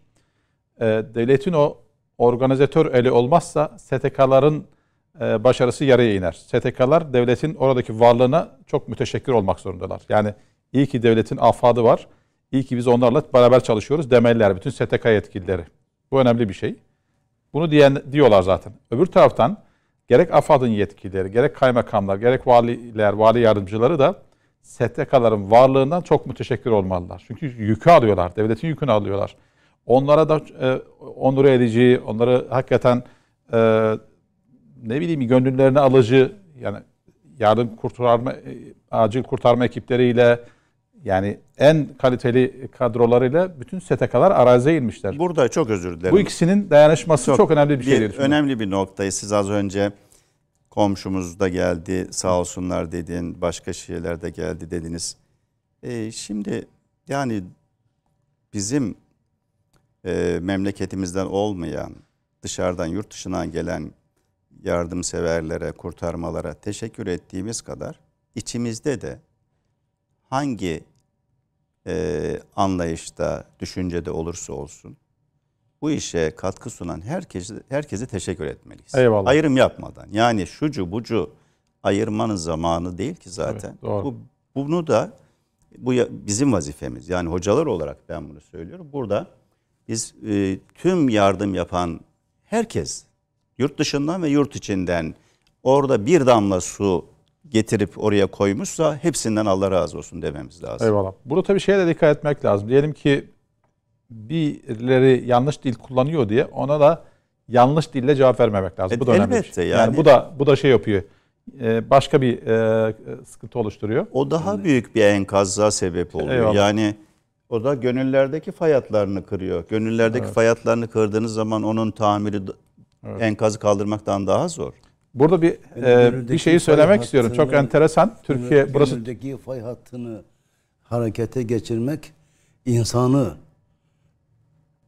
devletin o organizatör eli olmazsa STK'ların başarısı yarıya iner. STK'lar devletin oradaki varlığına çok müteşekkir olmak zorundalar. Yani iyi ki devletin AFAD'ı var, iyi ki biz onlarla beraber çalışıyoruz demeliler bütün STK yetkilileri. Bu önemli bir şey. Bunu diyorlar zaten. Öbür taraftan gerek AFAD'ın yetkilileri, gerek kaymakamlar, gerek valiler, vali yardımcıları da STK'ların varlığından çok müteşekkir olmalılar. Çünkü yükü alıyorlar, devletin yükünü alıyorlar. Onlara da onur edici, onları hakikaten ne bileyim gönüllerine alıcı, yani yardım kurtarma, acil kurtarma ekipleriyle, yani en kaliteli kadrolarıyla bütün STK'lar araziye inmişler. Burada çok özür dilerim. Bu ikisinin dayanışması çok önemli bir şey diye düşünüyorum. Önemli bir noktayı siz az önce komşumuz da geldi sağ olsunlar dedin, başka şeyler de geldi dediniz. Şimdi yani bizim memleketimizden olmayan, dışarıdan, yurt dışından gelen yardımseverlere, kurtarmalara teşekkür ettiğimiz kadar içimizde de hangi anlayışta, düşüncede olursa olsun bu işe katkı sunan herkese teşekkür etmeliyiz. Eyvallah. Ayrım yapmadan. Yani şucu bucu ayırmanın zamanı değil ki zaten. Evet, doğru. Bu bizim vazifemiz. Yani hocalar olarak ben bunu söylüyorum. Burada biz tüm yardım yapan herkes, yurt dışından ve yurt içinden orada bir damla su getirip oraya koymuşsa hepsinden Allah razı olsun dememiz lazım. Eyvallah. Burada tabii şeye de dikkat etmek lazım. Diyelim ki birileri yanlış dil kullanıyor diye ona da yanlış dille cevap vermemek lazım. Bu da önemli. Elbette şey. Yani bu da şey yapıyor. Başka bir sıkıntı oluşturuyor. O daha büyük bir enkaza sebep oluyor. Eyvallah. Yani o da gönüllerdeki fay hatlarını kırıyor. Gönüllerdeki fay hatlarını kırdığınız zaman onun tamiri, evet, enkazı kaldırmaktan daha zor. Burada bir şeyi söylemek istiyorum. Çok enteresan. Türkiye burası. Gönüldeki fay hattını harekete geçirmek insanı,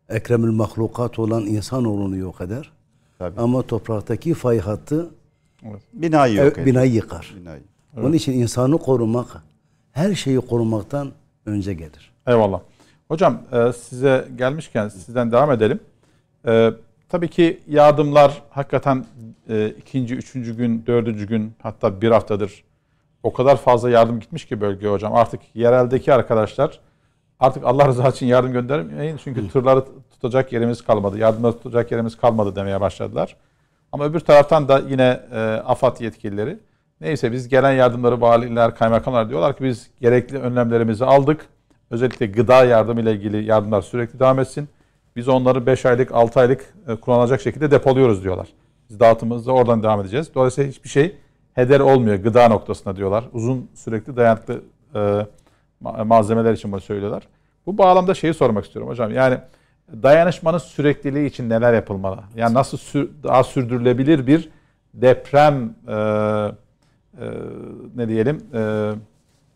ekremül mahlukat olan insanoğlunu yok eder. Tabii. Ama topraktaki fay hattı, evet, binayı yıkar. Binayı. Evet. Onun için insanı korumak, her şeyi korumaktan önce gelir. Eyvallah. Hocam size gelmişken sizden devam edelim. Tabii ki yardımlar hakikaten ikinci, üçüncü gün, dördüncü gün, hatta bir haftadır o kadar fazla yardım gitmiş ki bölgeye hocam. Artık yereldeki arkadaşlar artık Allah rızası için yardım göndermeyin. Çünkü tırları tutacak yerimiz kalmadı. Yardımları tutacak yerimiz kalmadı demeye başladılar. Ama öbür taraftan da yine AFAD yetkilileri, neyse biz gelen yardımları valiler, kaymakamlar diyorlar ki biz gerekli önlemlerimizi aldık. Özellikle gıda yardımı ile ilgili yardımlar sürekli devam etsin. Biz onları 5 aylık, 6 aylık kullanılacak şekilde depoluyoruz diyorlar. Biz dağıtımımızda oradan devam edeceğiz. Dolayısıyla hiçbir şey heder olmuyor gıda noktasında diyorlar. Uzun sürekli dayanıklı malzemeler için bunu söylüyorlar. Bu bağlamda şeyi sormak istiyorum hocam. Yani dayanışmanın sürekliliği için neler yapılmalı? Yani nasıl daha sürdürülebilir bir deprem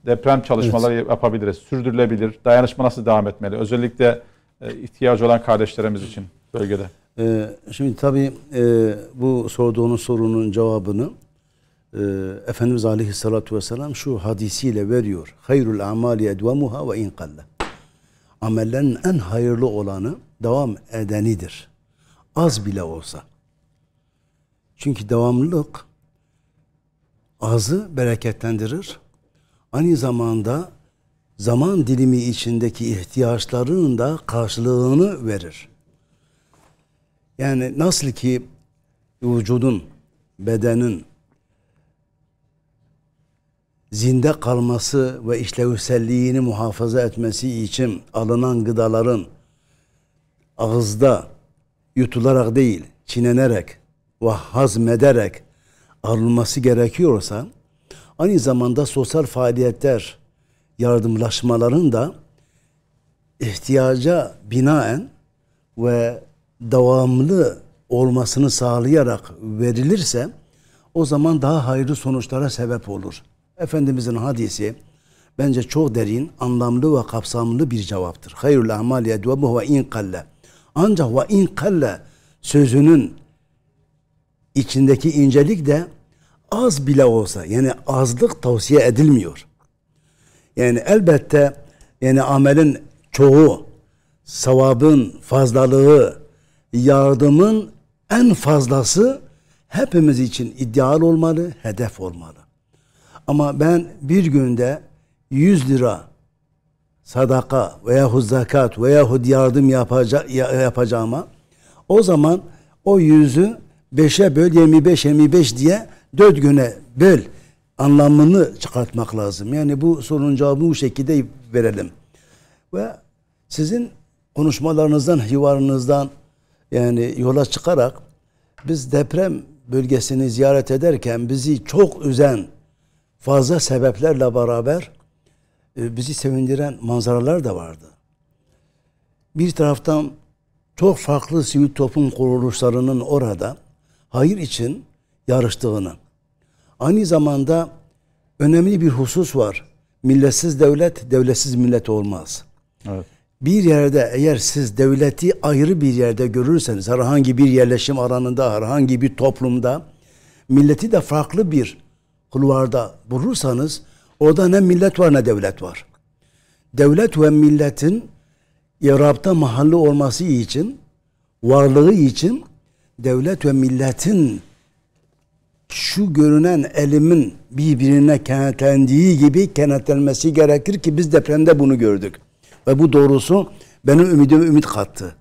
deprem çalışmaları yapabiliriz. Sürdürülebilir. Dayanışma nasıl devam etmeli? Özellikle ihtiyacı olan kardeşlerimiz için bölgede. Şimdi tabii bu sorduğunuz sorunun cevabını Efendimiz Aleyhisselatü Vesselam şu hadisiyle veriyor. Hayrul amali edvamuha ve inqalla. Amellerin en hayırlı olanı devam edenidir. Az bile olsa. Çünkü devamlılık azı bereketlendirir. Aynı zamanda zaman dilimi içindeki ihtiyaçların da karşılığını verir. Yani nasıl ki vücudun, bedenin zinde kalması ve işlevselliğini muhafaza etmesi için alınan gıdaların ağızda yutularak değil, çiğnenerek ve hazmederek alınması gerekiyorsa, aynı zamanda sosyal faaliyetler, yardımlaşmaların da ihtiyaca binaen ve devamlı olmasını sağlayarak verilirse, o zaman daha hayırlı sonuçlara sebep olur. Efendimizin hadisi bence çok derin, anlamlı ve kapsamlı bir cevaptır. Hayrul amali edvamuhu ve inqalla. Ancak ve inqalla sözünün içindeki incelik de az bile olsa, yani azlık tavsiye edilmiyor. Yani elbette yani amelin çoğu, sevabın fazlalığı, yardımın en fazlası hepimiz için ideal olmalı, hedef olmalı. Ama ben bir günde 100 lira sadaka veyahut zakat veyahut yardım yapacağıma, o zaman o 100'ü 5'e böl, 25 diye 4 güne böl anlamını çıkartmak lazım. Yani bu sorunun cevabını bu şekilde verelim. Ve sizin konuşmalarınızdan, hivarınızdan yani yola çıkarak biz deprem bölgesini ziyaret ederken bizi çok üzen fazla sebeplerle beraber bizi sevindiren manzaralar da vardı. Bir taraftan çok farklı sivil toplum kuruluşlarının orada hayır için yarıştığını, aynı zamanda önemli bir husus var. Milletsiz devlet, devletsiz millet olmaz. Evet. Bir yerde eğer siz devleti ayrı bir yerde görürseniz, herhangi bir yerleşim alanında, herhangi bir toplumda, milleti de farklı bir kulvarda bulursanız, orada ne millet var ne devlet var. Devlet ve milletin Rab'da mahalli olması için, varlığı için, devlet ve milletin şu görünen elimin birbirine kenetlendiği gibi kenetlenmesi gerekir ki biz depremde bunu gördük. Ve bu doğrusu benim ümidime ümit kattı.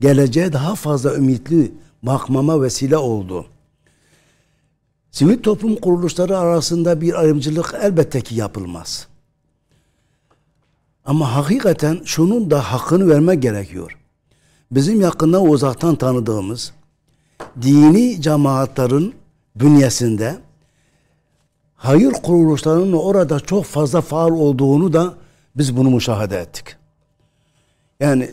Geleceğe daha fazla ümitli bakmama vesile oldu. Sivil toplum kuruluşları arasında bir ayrımcılık elbette ki yapılmaz. Ama hakikaten şunun da hakkını vermek gerekiyor. Bizim yakından uzaktan tanıdığımız dini cemaatlerin bünyesinde hayır kuruluşlarının orada çok fazla faal olduğunu da biz bunu müşahede ettik. Yani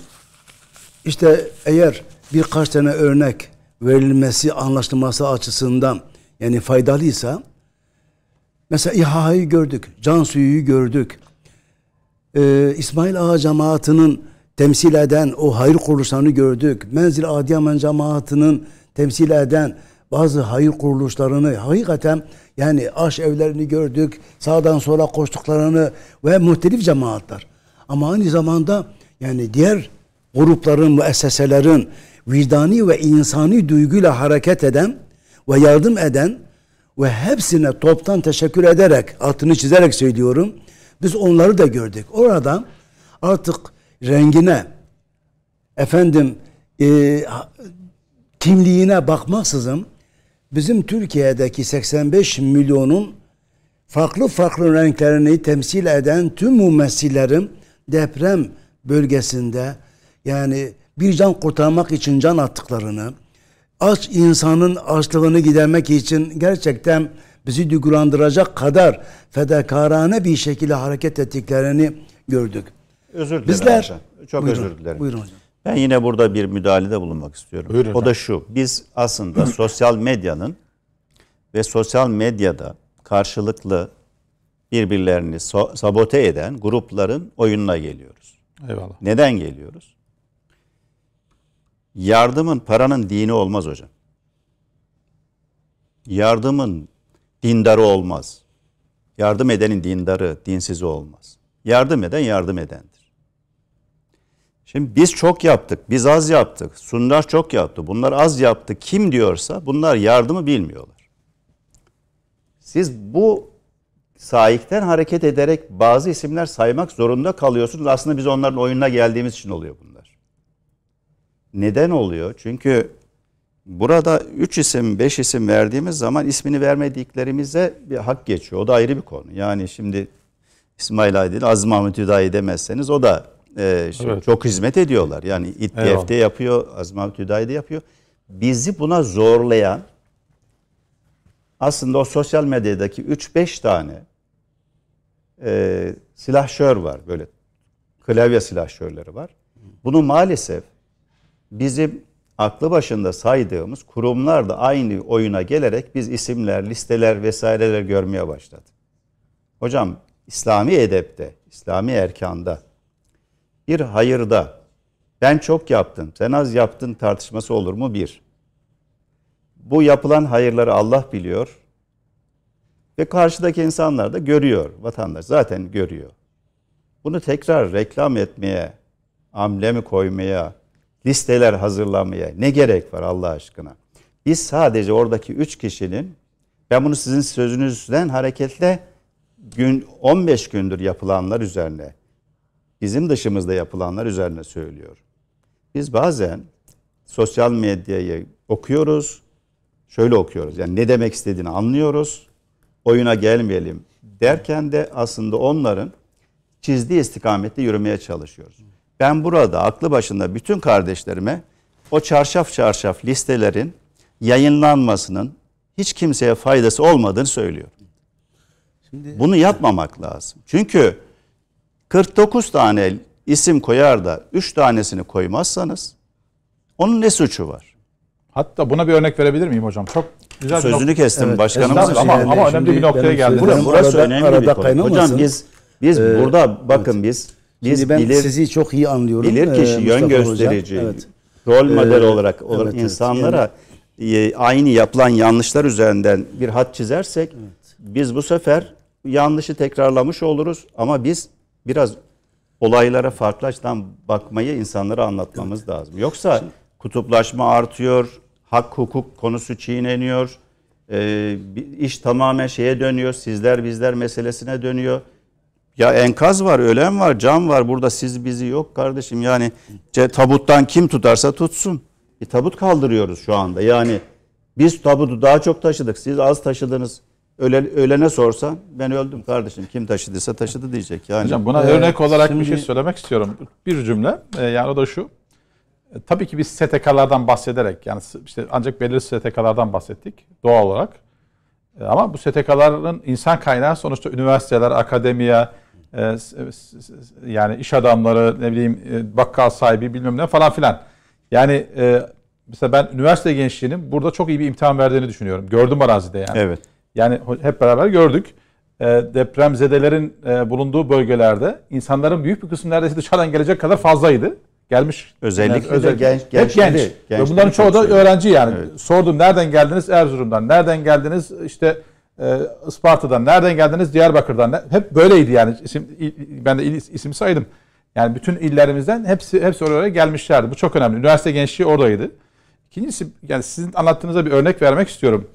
işte eğer birkaç tane örnek verilmesi, anlaşılması açısından yani faydalıysa, mesela İHA'yı gördük, Cansu'yu gördük, İsmail Ağa cemaatinin temsil eden o hayır kuruluşlarını gördük, Menzil Adıyaman cemaatinin temsil eden bazı hayır kuruluşlarını, hakikaten yani aş evlerini gördük, sağdan sola koştuklarını ve muhtelif cemaatler. Ama aynı zamanda yani diğer grupların ve eseselerin vicdani ve insani duyguyla hareket eden ve yardım eden ve hepsine toptan teşekkür ederek, altını çizerek söylüyorum, biz onları da gördük. Orada artık rengine, efendim kimliğine bakmaksızın bizim Türkiye'deki 85 milyonun farklı farklı renklerini temsil eden tüm mümessillerin deprem bölgesinde yani bir can kurtarmak için can attıklarını, aç insanın açlığını gidermek için gerçekten bizi duygulandıracak kadar fedakarane bir şekilde hareket ettiklerini gördük. Özür dilerim. Çok özür dilerim. Buyurun hocam. Ben yine burada bir müdahalede bulunmak istiyorum. Buyurun. O da şu, biz aslında sosyal medyanın ve sosyal medyada karşılıklı birbirlerini sabote eden grupların oyununa geliyoruz. Eyvallah. Neden geliyoruz? Yardımın, paranın dini olmaz hocam. Yardımın dindarı olmaz. Yardım edenin dindarı, dinsizi olmaz. Yardım eden yardım edendir. Şimdi biz çok yaptık, biz az yaptık, şunlar çok yaptı, bunlar az yaptı. Kim diyorsa bunlar yardımı bilmiyorlar. Siz bu sahikten hareket ederek bazı isimler saymak zorunda kalıyorsunuz. Aslında biz onların oyununa geldiğimiz için oluyor bunlar. Neden oluyor? Çünkü burada 3 isim, 5 isim verdiğimiz zaman ismini vermediklerimize bir hak geçiyor. O da ayrı bir konu. Yani şimdi İsmail Aydın, Aziz Mahmut Hüdayi demezseniz o da evet, çok hizmet ediyorlar. Yani İttifak'ta yapıyor, Aziz Mahmut Hüdayi de yapıyor. Bizi buna zorlayan aslında o sosyal medyadaki 3-5 tane silahşör var. Böyle klavye silahşörleri var. Bunu maalesef bizim aklı başında saydığımız kurumlar da aynı oyuna gelerek biz isimler, listeler vesaireler görmeye başladık. Hocam İslami edepte, İslami erkanda bir hayırda ben çok yaptım, sen az yaptın tartışması olur mu? Bir. Bu yapılan hayırları Allah biliyor ve karşıdaki insanlar da görüyor. Vatandaş zaten görüyor. Bunu tekrar reklam etmeye, amblemi koymaya, listeler hazırlamaya ne gerek var Allah aşkına? Biz sadece oradaki 3 kişinin, ben bunu sizin sözünüzden hareketle 15 gündür yapılanlar üzerine, bizim dışımızda yapılanlar üzerine söylüyorum. Biz bazen sosyal medyayı okuyoruz, şöyle okuyoruz. Yani ne demek istediğini anlıyoruz. Oyuna gelmeyelim derken de aslında onların çizdiği istikamette yürümeye çalışıyoruz. Ben burada aklı başında bütün kardeşlerime o çarşaf çarşaf listelerin yayınlanmasının hiç kimseye faydası olmadığını söylüyorum. Şimdi, bunu yapmamak lazım. Çünkü 49 tane isim koyar da 3 tanesini koymazsanız onun ne suçu var? Hatta buna bir örnek verebilir miyim hocam? Çok güzel. Sözünü kestim evet, başkanımız. Ama önemli bir noktaya geldi. Burası önemli bir konu. Hocam biz burada bakın evet. Biz ben bilir, sizi çok iyi anlıyorum. Bilirkişi yön gösterici, evet, rol model olarak evet, insanlara evet, aynı yapılan yanlışlar üzerinden bir hat çizersek evet, biz bu sefer yanlışı tekrarlamış oluruz ama biz biraz olaylara farklı açıdan bakmayı insanlara anlatmamız evet, lazım. Yoksa şimdi, kutuplaşma artıyor, hak hukuk konusu çiğneniyor, iş tamamen şeye dönüyor, sizler bizler meselesine dönüyor. Ya enkaz var, ölen var, can var. Burada siz bizi yok kardeşim. Yani tabuttan kim tutarsa tutsun. Bir tabut kaldırıyoruz şu anda. Yani biz tabutu daha çok taşıdık. Siz az taşıdınız. Ölene sorsan ben öldüm kardeşim. Kim taşıdıysa taşıdı diyecek. Yani hocam buna örnek olarak şimdi bir şey söylemek istiyorum. Bir cümle. Yani o da şu. Tabii ki biz STK'lardan bahsederek yani işte ancak belirli STK'lardan bahsettik doğal olarak. Ama bu STK'ların insan kaynağı sonuçta üniversiteler, akademiye, yani iş adamları, ne bileyim bakkal sahibi bilmem ne falan filan. Yani mesela ben üniversite gençliğinin burada çok iyi bir imtihan verdiğini düşünüyorum. Gördüm arazide yani. Evet. Yani hep beraber gördük. Depremzedelerin bulunduğu bölgelerde insanların büyük bir kısmı neredeyse dışarıdan gelecek kadar fazlaydı. Gelmiş. Özellikle genç. Bunların çoğu da öğrenci yani. Evet. Sordum nereden geldiniz? Erzurum'dan. Nereden geldiniz? İşte Isparta'dan. Nereden geldiniz? Diyarbakır'dan. Hep böyleydi yani. Ben de isim saydım. Yani bütün illerimizden hepsi oraya gelmişlerdi. Bu çok önemli. Üniversite gençliği oradaydı. İkincisi yani sizin anlattığınıza bir örnek vermek istiyorum.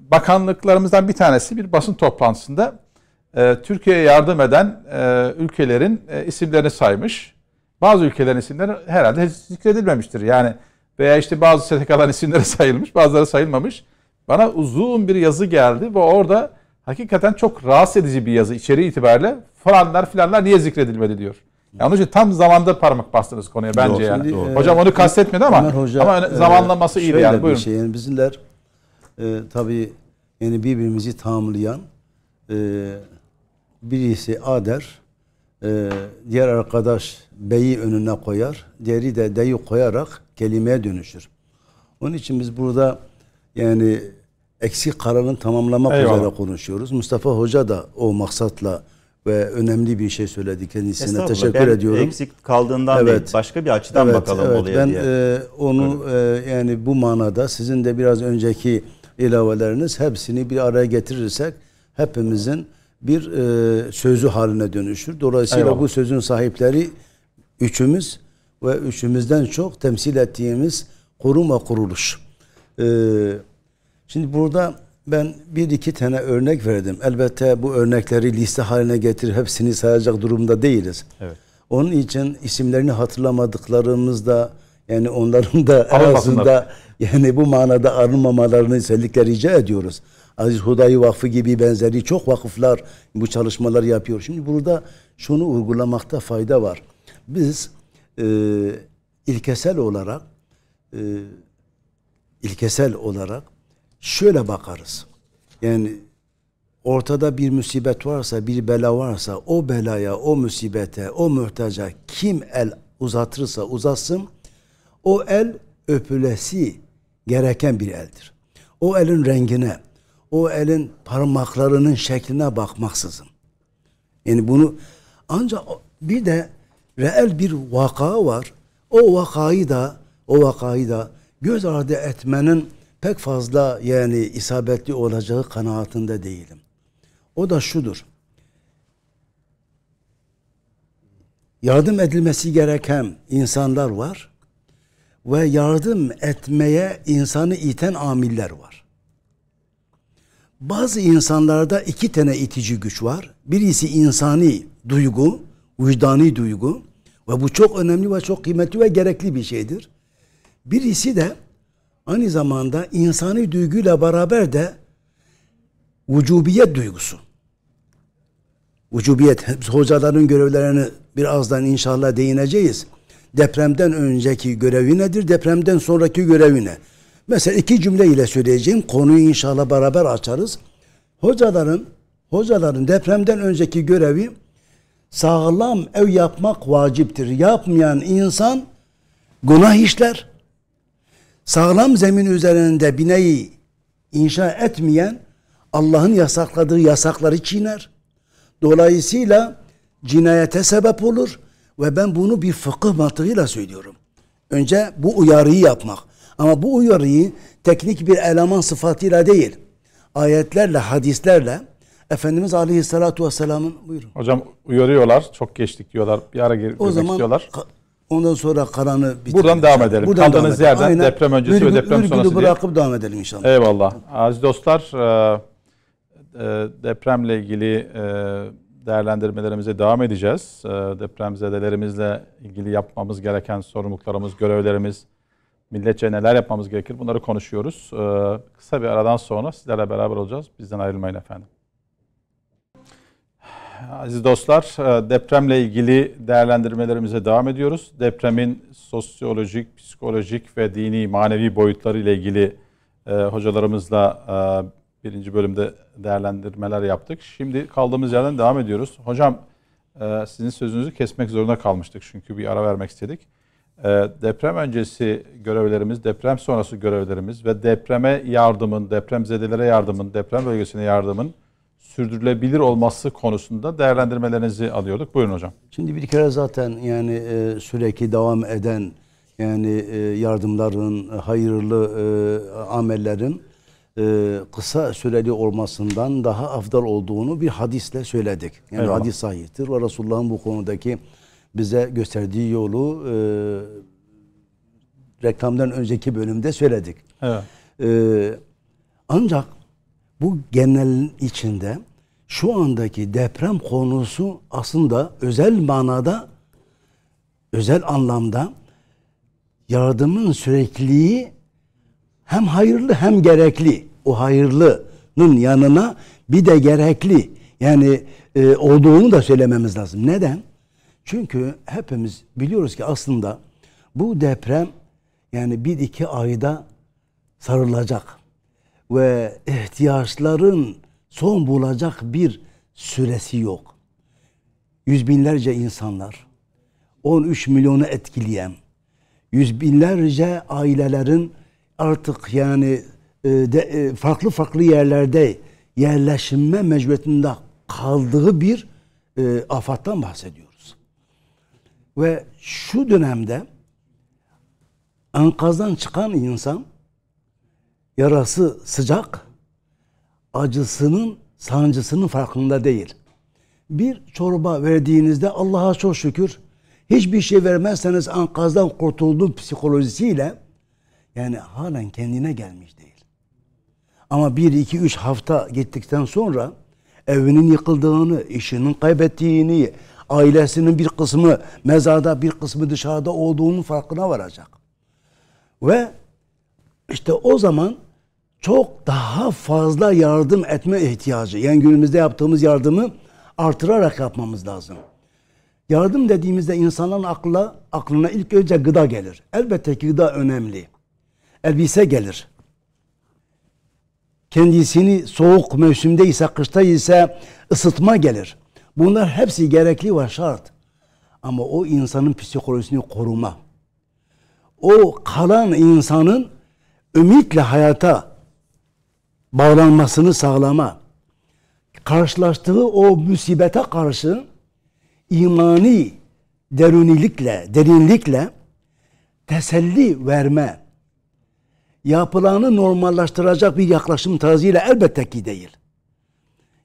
Bakanlıklarımızdan bir tanesi bir basın toplantısında Türkiye'ye yardım eden ülkelerin isimlerini saymış. Bazı ülkelerin isimleri herhalde hiç zikredilmemiştir. Yani veya işte bazı STK'ların isimleri sayılmış, bazıları sayılmamış. Bana uzun bir yazı geldi ve orada hakikaten çok rahatsız edici bir yazı içeriği itibariyle falanlar filanlar niye zikredilmedi diyor. Yanlış, tam zamanda parmak bastınız konuya bence yani. Şimdi, hocam onu kastetmedi ama hoca, ama zamanlaması iyi yani. Buyurun. Şey, yani bizler tabii yani birbirimizi tamamlayan birisi A der, diğer arkadaş B'yi önüne koyar, diğeri de D'yi koyarak kelimeye dönüşür. Onun için biz burada yani eksik kararını tamamlamak üzere konuşuyoruz. Mustafa Hoca da o maksatla ve önemli bir şey söyledi, kendisine teşekkür ediyorum. Eksik kaldığından değil, başka bir açıdan bakalım olaya diye. Onu yani bu manada sizin de biraz önceki ilaveleriniz, hepsini bir araya getirirsek hepimizin bir sözü haline dönüşür. Dolayısıyla bu sözün sahipleri üçümüz ve üçümüzden çok temsil ettiğimiz kurum ve kuruluş. Şimdi burada ben bir iki tane örnek verdim. Elbette bu örnekleri liste haline getirip hepsini sayacak durumda değiliz. Evet. Onun için isimlerini hatırlamadıklarımız da yani onların da arasında yani bu manada arınmamalarını özellikle rica ediyoruz. Aziz Hüdayi Vakfı gibi benzeri çok vakıflar bu çalışmaları yapıyor. Şimdi burada şunu uygulamakta fayda var. Biz ilkesel olarak şöyle bakarız. Yani ortada bir musibet varsa, bir bela varsa o belaya, o musibete, o muhtaca kim el uzatırsa uzatsın o el öpülesi gereken bir eldir. O elin rengine, o elin parmaklarının şekline bakmaksızın. Yani bunu ancak bir de reel bir vaka var. O vakayı da göz ardı etmenin pek fazla yani isabetli olacağı kanaatinde değilim. O da şudur. Yardım edilmesi gereken insanlar var ve yardım etmeye insanı iten amiller var. Bazı insanlarda iki tane itici güç var. Birisi insani duygu, vicdani duygu ve bu çok önemli ve çok kıymetli ve gerekli bir şeydir. Birisi de aynı zamanda insani duyguyla beraber de vücubiyet duygusu. Vücubiyet, hocaların görevlerini birazdan inşallah değineceğiz. Depremden önceki görevi nedir, depremden sonraki görevi ne? Mesela iki cümle ile söyleyeceğim, konuyu inşallah beraber açarız. Hocaların depremden önceki görevi sağlam ev yapmak vaciptir. Yapmayan insan günah işler. Sağlam zemin üzerinde binayı inşa etmeyen Allah'ın yasakladığı yasakları çiğner. Dolayısıyla cinayete sebep olur ve ben bunu bir fıkıh mantığıyla söylüyorum. Önce bu uyarıyı yapmak. Ama bu uyarıyı teknik bir eleman sıfatıyla değil, ayetlerle, hadislerle Efendimiz Aleyhisselatü Vesselam'ın buyurun. Hocam uyarıyorlar, çok geçtik diyorlar, bir ara girmek istiyorlar. Ondan sonra karanı bitirelim. Buradan devam edelim. Buradan kaldığınız yerden deprem öncesi ve deprem sonrası bırakıp devam edelim inşallah. Eyvallah. Aziz dostlar, depremle ilgili değerlendirmelerimize devam edeceğiz. Depremzedelerimizle ilgili yapmamız gereken sorumluluklarımız, görevlerimiz, milletçe neler yapmamız gerekir bunları konuşuyoruz. Kısa bir aradan sonra sizlerle beraber olacağız. Bizden ayrılmayın efendim. Aziz dostlar, depremle ilgili değerlendirmelerimize devam ediyoruz. Depremin sosyolojik, psikolojik ve dini, manevi boyutları ile ilgili hocalarımızla birinci bölümde değerlendirmeler yaptık. Şimdi kaldığımız yerden devam ediyoruz. Hocam, sizin sözünüzü kesmek zorunda kalmıştık çünkü bir ara vermek istedik. Deprem öncesi görevlerimiz, deprem sonrası görevlerimiz ve depreme yardımın, depremzedelere yardımın, deprem bölgesine yardımın sürdürülebilir olması konusunda değerlendirmelerinizi alıyorduk. Buyurun hocam. Şimdi bir kere zaten yani sürekli devam eden yani yardımların, hayırlı amellerin kısa süreli olmasından daha afdal olduğunu bir hadisle söyledik. Yani hadis sahihtir ve Resulullah'ın bu konudaki bize gösterdiği yolu reklamdan önceki bölümde söyledik. Evet. Ancak bu genelin içinde şu andaki deprem konusu aslında özel manada, özel anlamda yardımın sürekliliği hem hayırlı hem gerekli. O hayırlının yanına bir de gerekli yani olduğunu da söylememiz lazım. Neden? Çünkü hepimiz biliyoruz ki aslında bu deprem yani 1-2 ayda sarılacak ve ihtiyaçların son bulacak bir süresi yok. Yüz binlerce insanlar, 13 milyonu etkileyen, yüz binlerce ailelerin artık yani farklı farklı yerlerde yerleşme mecburiyetinde kaldığı bir afattan bahsediyoruz. Ve şu dönemde enkazdan çıkan insan yarası sıcak, acısının, sancısının farkında değil. Bir çorba verdiğinizde Allah'a çok şükür, hiçbir şey vermezseniz enkazdan kurtulduğu psikolojisiyle yani halen kendine gelmiş değil. Ama 1-2-3 hafta gittikten sonra evinin yıkıldığını, işinin kaybettiğini, ailesinin bir kısmı mezarda, bir kısmı dışarıda olduğunun farkına varacak. Ve işte o zaman çok daha fazla yardım etme ihtiyacı, yani günümüzde yaptığımız yardımı artırarak yapmamız lazım. Yardım dediğimizde insanların aklına ilk önce gıda gelir. Elbette ki gıda önemli. Elbise gelir. Kendisini soğuk mevsimde ise, kışta ise ısıtma gelir. Bunlar hepsi gerekli ve şart. Ama o insanın psikolojisini koruma. O kalan insanın ümitle hayata bağlanmasını sağlama. Karşılaştığı o musibete karşı imani derinlikle teselli verme, yapılanı normallaştıracak bir yaklaşım tarzıyla elbette ki değil.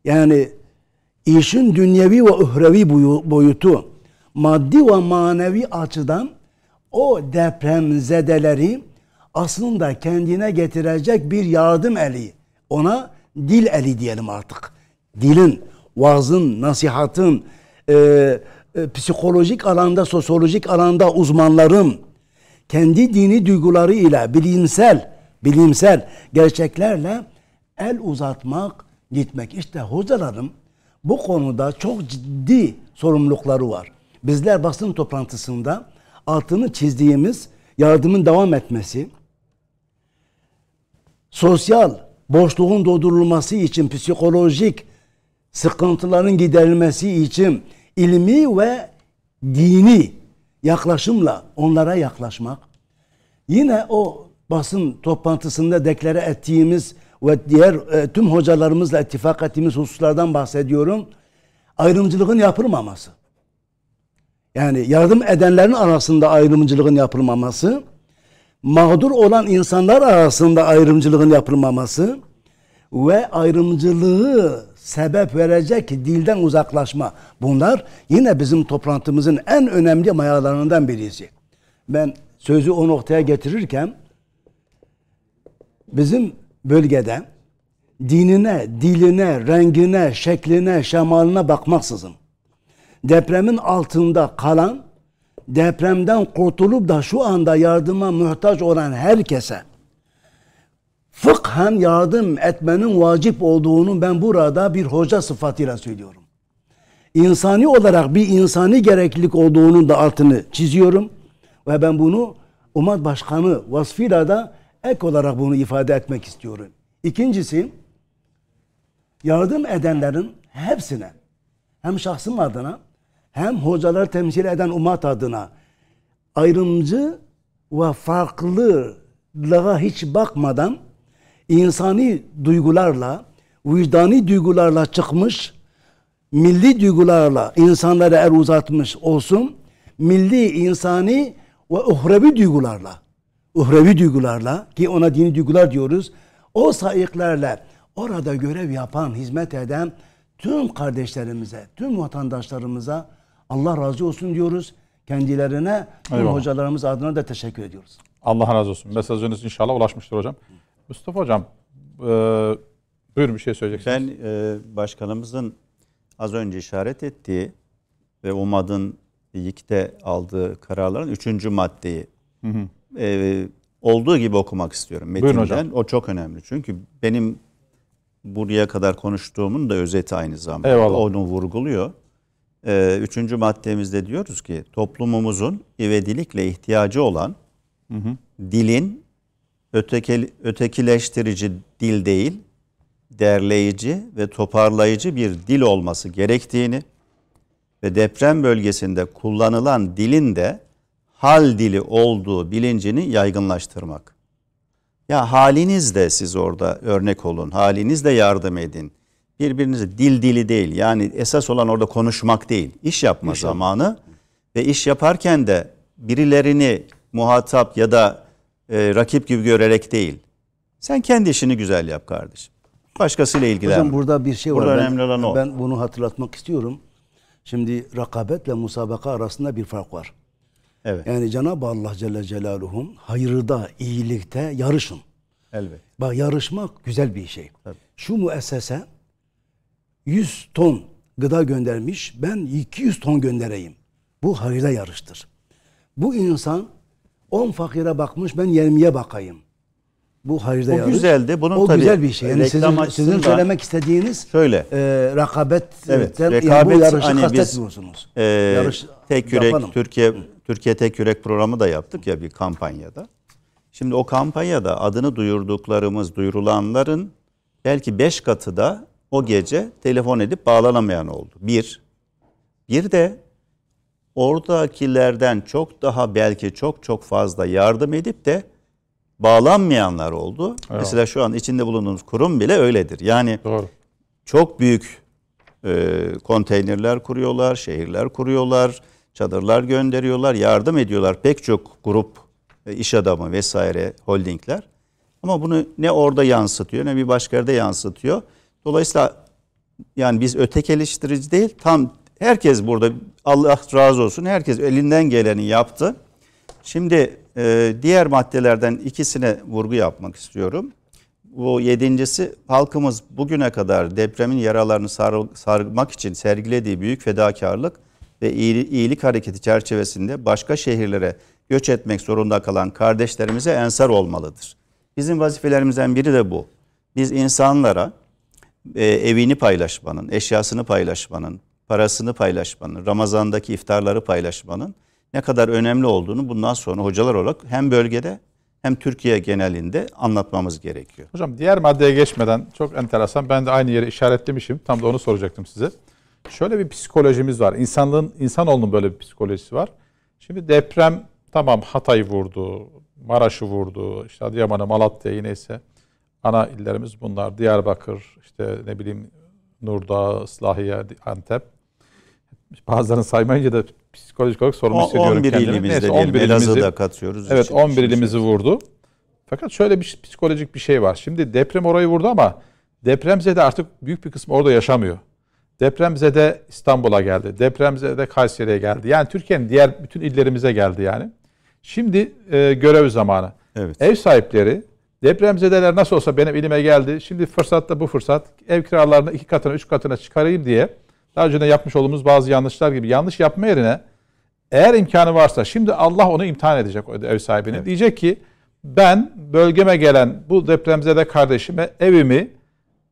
Yani işin dünyevi ve uhrevi boyutu, maddi ve manevi açıdan o depremzedeleri aslında kendine getirecek bir yardım eli, ona dil eli diyelim artık. Dilin, vaazın, nasihatın, psikolojik alanda, sosyolojik alanda uzmanların kendi dini duygularıyla bilimsel gerçeklerle el uzatmak, gitmek. İşte hocalarım bu konuda çok ciddi sorumlulukları var. Bizler basın toplantısında altını çizdiğimiz yardımın devam etmesi, sosyal boşluğun doldurulması için, psikolojik sıkıntıların giderilmesi için ilmi ve dini yaklaşımla onlara yaklaşmak. Yine o basın toplantısında deklare ettiğimiz ve diğer tüm hocalarımızla ittifak ettiğimiz hususlardan bahsediyorum. Ayrımcılığın yapılmaması. Yani yardım edenlerin arasında ayrımcılığın yapılmaması, mağdur olan insanlar arasında ayrımcılığın yapılmaması ve ayrımcılığı sebep verecek dilden uzaklaşma. Bunlar yine bizim toplantımızın en önemli mayalarından birisi. Ben sözü o noktaya getirirken bizim bölgede dinine, diline, rengine, şekline, şemaline bakmaksızın depremin altında kalan, depremden kurtulup da şu anda yardıma muhtaç olan herkese fıkhen yardım etmenin vacip olduğunu ben burada bir hoca sıfatıyla söylüyorum. İnsani olarak bir insani gereklilik olduğunun da altını çiziyorum. Ve ben bunu UMAD Başkanı vasfıyla da ek olarak bunu ifade etmek istiyorum. İkincisi, yardım edenlerin hepsine, hem şahsım adına hem hocalar temsil eden UMAD adına ayrımcı ve farklılığa hiç bakmadan insani duygularla, vicdani duygularla çıkmış, milli duygularla insanlara el uzatmış olsun, milli, insani ve uhrevi duygularla ki ona dini duygular diyoruz, o sayıklarla orada görev yapan, hizmet eden tüm kardeşlerimize, tüm vatandaşlarımıza Allah razı olsun diyoruz. Kendilerine, tüm hocalarımız adına da teşekkür ediyoruz. Allah razı olsun. Mesajınız inşallah ulaşmıştır hocam. Mustafa hocam, buyurun bir şey söyleyeceksiniz. Ben başkanımızın az önce işaret ettiği ve UMAD'ın ilkte aldığı kararların 3. maddeyi olduğu gibi okumak istiyorum. Metinden. O çok önemli. Çünkü benim buraya kadar konuştuğumun da özeti aynı zamanda. Eyvallah. Onu vurguluyor. 3. maddemizde diyoruz ki toplumumuzun ivedilikle ihtiyacı olan dilin ötekileştirici dil değil, derleyici ve toparlayıcı bir dil olması gerektiğini ve deprem bölgesinde kullanılan dilin de hal dili olduğu bilincini yaygınlaştırmak. Ya halinizde siz orada örnek olun, halinizle yardım edin. Birbirinize dili değil, yani esas olan orada konuşmak değil, iş yapma zamanı ve iş yaparken de birilerini muhatap ya da rakip gibi görerek değil. Sen kendi işini güzel yap kardeşim. Başkasıyla ilgilenme. Hocam burada bir şey var. Önemli olan o. Ben bunu hatırlatmak istiyorum. Şimdi rakabetle musabaka arasında bir fark var. Evet. Yani Cenab-ı Allah Celle Celaluhu hayırda, iyilikte yarışın. Elbette. Bak yarışmak güzel bir şey. Tabii. Şu müessese 100 ton gıda göndermiş, ben 200 ton göndereyim. Bu hayırda yarıştır. Bu insan 10 fakire bakmış, ben 20'ye bakayım. Bu hayırda yarış. O güzeldi. Bunun o tabii güzel bir şey. Yani sizin söylemek istediğiniz şöyle, rekabet, bu yarışı hani kastetmiyorsunuz. Tek Yürek, Türkiye Tek Yürek programı da yaptık ya bir kampanyada. Şimdi o kampanyada adını duyurulanların belki 5 katı da o gece telefon edip bağlanamayan oldu. Bir de oradakilerden çok daha belki çok fazla yardım edip de bağlanmayanlar oldu. Evet. Mesela şu an içinde bulunduğumuz kurum bile öyledir. Yani doğru. Çok büyük konteynerler kuruyorlar, şehirler kuruyorlar, çadırlar gönderiyorlar, yardım ediyorlar. Pek çok grup, iş adamı vesaire, holdingler. Ama bunu ne orada yansıtıyor ne bir başka yerde yansıtıyor. Dolayısıyla yani biz ötekileştirici değil, tam herkes burada, Allah razı olsun, herkes elinden geleni yaptı. Şimdi diğer maddelerden ikisine vurgu yapmak istiyorum. Bu 7.'si halkımız bugüne kadar depremin yaralarını sarmak için sergilediği büyük fedakarlık ve iyilik hareketi çerçevesinde başka şehirlere göç etmek zorunda kalan kardeşlerimize ensar olmalıdır. Bizim vazifelerimizden biri de bu. Biz insanlara evini paylaşmanın, eşyasını paylaşmanın, parasını paylaşmanın, Ramazan'daki iftarları paylaşmanın ne kadar önemli olduğunu bundan sonra hocalar olarak hem bölgede hem Türkiye genelinde anlatmamız gerekiyor. Hocam diğer maddeye geçmeden çok enteresan, ben de aynı yere işaretlemişim, tam da onu soracaktım size. Şöyle bir psikolojimiz var, insanoğlunun böyle bir psikolojisi var. Şimdi deprem tamam Hatay'ı vurdu, Maraş'ı vurdu, işte Adıyaman'ı, Malatya'yı, neyse ana illerimiz bunlar. Diyarbakır, işte ne bileyim Nurdağ, Islahiye, Antep. Bazılarını saymayınca da psikolojik olarak sorumlu hissediyorum kendimi. Neyse, 11 ilimizde, Elazığ'ı da katıyoruz. Evet, 11 ilimizi vurdu. Fakat şöyle bir psikolojik bir şey var. Şimdi deprem orayı vurdu ama depremzede artık büyük bir kısmı orada yaşamıyor. Depremzede İstanbul'a geldi. Depremzede Kayseri'ye geldi. Yani Türkiye'nin diğer bütün illerimize geldi yani. Şimdi görev zamanı. Evet. Ev sahipleri, depremzedeler nasıl olsa benim ilime geldi, şimdi fırsatta bu fırsat, ev kiralarını 2 katına 3 katına çıkarayım diye daha önce yapmış olduğumuz bazı yanlışlar gibi yanlış yapma yerine, eğer imkanı varsa şimdi Allah onu imtihan edecek ev sahibini. Evet. Diyecek ki ben bölgeme gelen bu depremzede kardeşime evimi,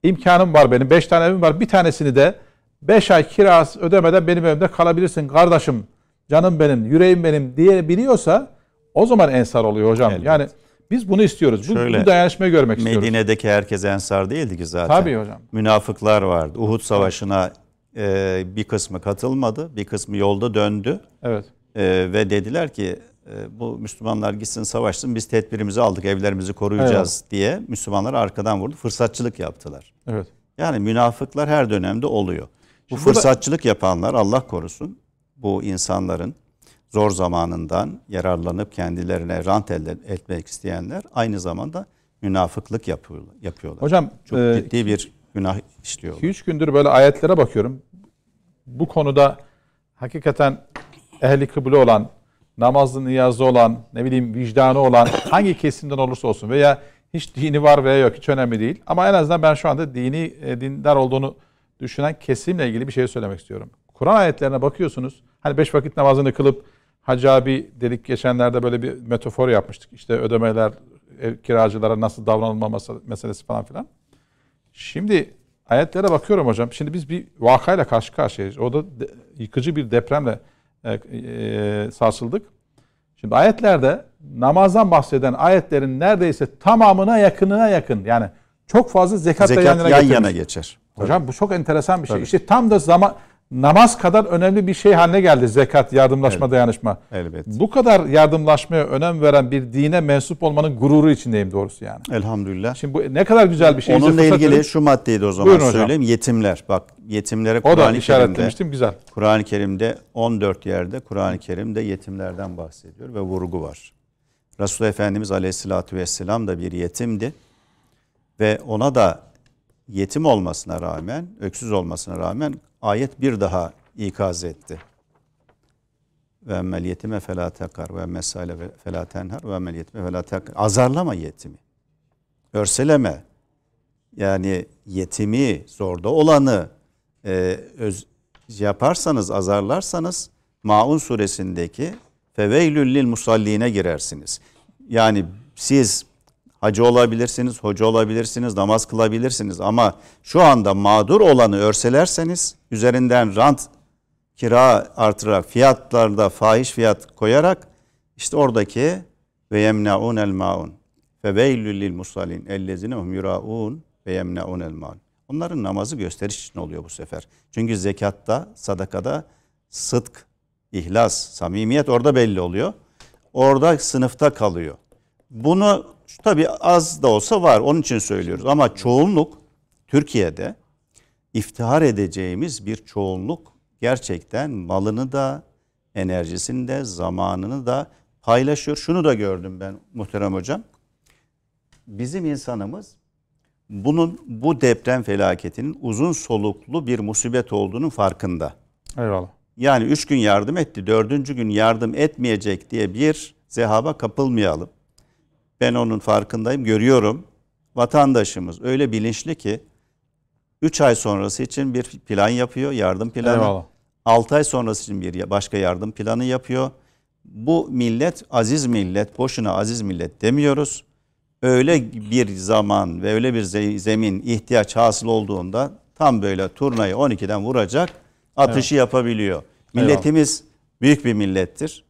imkanım var benim, 5 tane evim var, bir tanesini de 5 ay kirası ödemeden benim evimde kalabilirsin kardeşim, canım benim, yüreğim benim diye biliyorsa o zaman ensar oluyor hocam. Evet. Yani biz bunu istiyoruz. Bu dayanışmayı görmek istiyoruz. Medine'deki herkes ensar değildi ki zaten. Tabii hocam. Münafıklar vardı. Uhud Savaşı'na bir kısmı katılmadı. Bir kısmı yolda döndü. Evet. Ve dediler ki bu Müslümanlar gitsin savaşsın. Biz tedbirimizi aldık. Evlerimizi koruyacağız diye Müslümanlar arkadan vurdu. Fırsatçılık yaptılar. Evet. Yani münafıklar her dönemde oluyor. Bu fırsatçılık yapanlar, Allah korusun, bu insanların zor zamanından yararlanıp kendilerine rant elde etmek isteyenler aynı zamanda münafıklık yapıyorlar. Hocam çok ciddi bir günah işliyorlar. 2-3 gündür böyle ayetlere bakıyorum. Bu konuda hakikaten ehli kıble olan, namazlı niyazlı olan, ne bileyim vicdanı olan hangi kesimden olursa olsun veya hiç dini var veya yok hiç önemli değil. Ama en azından ben şu anda dindar olduğunu düşünen kesimle ilgili bir şey söylemek istiyorum. Kur'an ayetlerine bakıyorsunuz. Hani 5 vakit namazını kılıp Hacı abi dedik, geçenlerde böyle bir metafor yapmıştık. İşte ödemeler, kiracılara nasıl davranılmaması meselesi falan filan. Şimdi ayetlere bakıyorum hocam. Şimdi biz bir vakayla karşı karşıyayız. O da yıkıcı bir depremle sarsıldık. Şimdi ayetlerde namazdan bahseden ayetlerin neredeyse tamamına yakın yani çok fazla zekat yan yana geçer. Hocam tabii. Bu çok enteresan bir şey. Tabii. İşte tam da namaz kadar önemli bir şey haline geldi zekat, yardımlaşma, dayanışma. Elbette. Bu kadar yardımlaşmaya önem veren bir dine mensup olmanın gururu içindeyim doğrusu yani. Elhamdülillah. Şimdi bu ne kadar güzel bir şey. Onunla ilgili şu maddeyi de o zaman söyleyeyim. Yetimler. Bak yetimlere Kur'an-ı Kerim'de, güzel. Kur'an-ı Kerim'de 14 yerde Kur'an-ı Kerim'de yetimlerden bahsediyor ve vurgu var. Resul Efendimiz Aleyhisselatü Vesselam da bir yetimdi ve ona da yetim olmasına rağmen, öksüz olmasına rağmen ayet bir daha ikaz etti. Ve emmel yetime felâ tekar ve emmesâle felâ tenhar ve emmel yetime felâ tekar. Azarlama yetimi. Örseleme. Yani yetimi, zorda olanı yaparsanız, azarlarsanız Maun suresindeki feveylül lil musalline girersiniz. Yani siz hacı olabilirsiniz, hoca olabilirsiniz, namaz kılabilirsiniz ama şu anda mağdur olanı örselerseniz, üzerinden rant, kira artırarak, fiyatlarda fahiş fiyat koyarak, işte oradaki ve yemnaunel maun fe veylül lil musallin ellezinehum yuraun ve yemnaunel maun. Onların namazı gösteriş için oluyor bu sefer. Çünkü zekatta, sadakada sıdk, ihlas, samimiyet orada belli oluyor. Orada sınıfta kalıyor. Bunu tabii az da olsa var, onun için söylüyoruz. Ama çoğunluk, Türkiye'de iftihar edeceğimiz bir çoğunluk gerçekten malını da, enerjisini de, zamanını da paylaşıyor. Şunu da gördüm ben muhterem hocam. Bizim insanımız bu deprem felaketinin uzun soluklu bir musibet olduğunun farkında. Eyvallah. Yani 3 gün yardım etti, 4. gün yardım etmeyecek diye bir zehaba kapılmayalım. Ben onun farkındayım, görüyorum. Vatandaşımız öyle bilinçli ki 3 ay sonrası için bir plan yapıyor, yardım planı. Eyvallah. 6 ay sonrası için bir başka yardım planı yapıyor. Bu millet aziz millet, boşuna aziz millet demiyoruz. Öyle bir zaman ve öyle bir zemin, ihtiyaç hasıl olduğunda tam böyle turnayı 12'den vuracak atışı yapabiliyor. Milletimiz büyük bir millettir.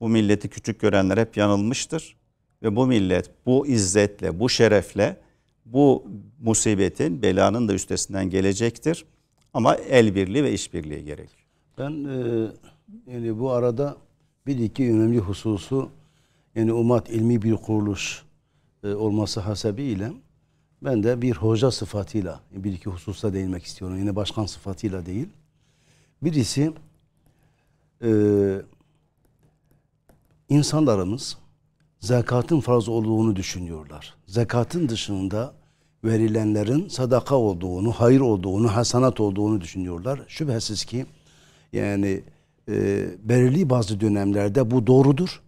Bu milleti küçük görenler hep yanılmıştır. Ve bu millet bu izzetle, bu şerefle bu musibetin, belanın da üstesinden gelecektir. Ama el birliği ve işbirliği gerek. Ben yani bu arada bir iki önemli hususu, yani UMAD ilmi bir kuruluş olması hasebiyle ben de bir hoca sıfatıyla bir iki hususa değinmek istiyorum. Yine başkan sıfatıyla değil. Birisi insanlarımız zekatın farz olduğunu düşünüyorlar. Zekatın dışında verilenlerin sadaka olduğunu, hayır olduğunu, hasanat olduğunu düşünüyorlar. Şüphesiz ki yani belirli bazı dönemlerde bu doğrudur.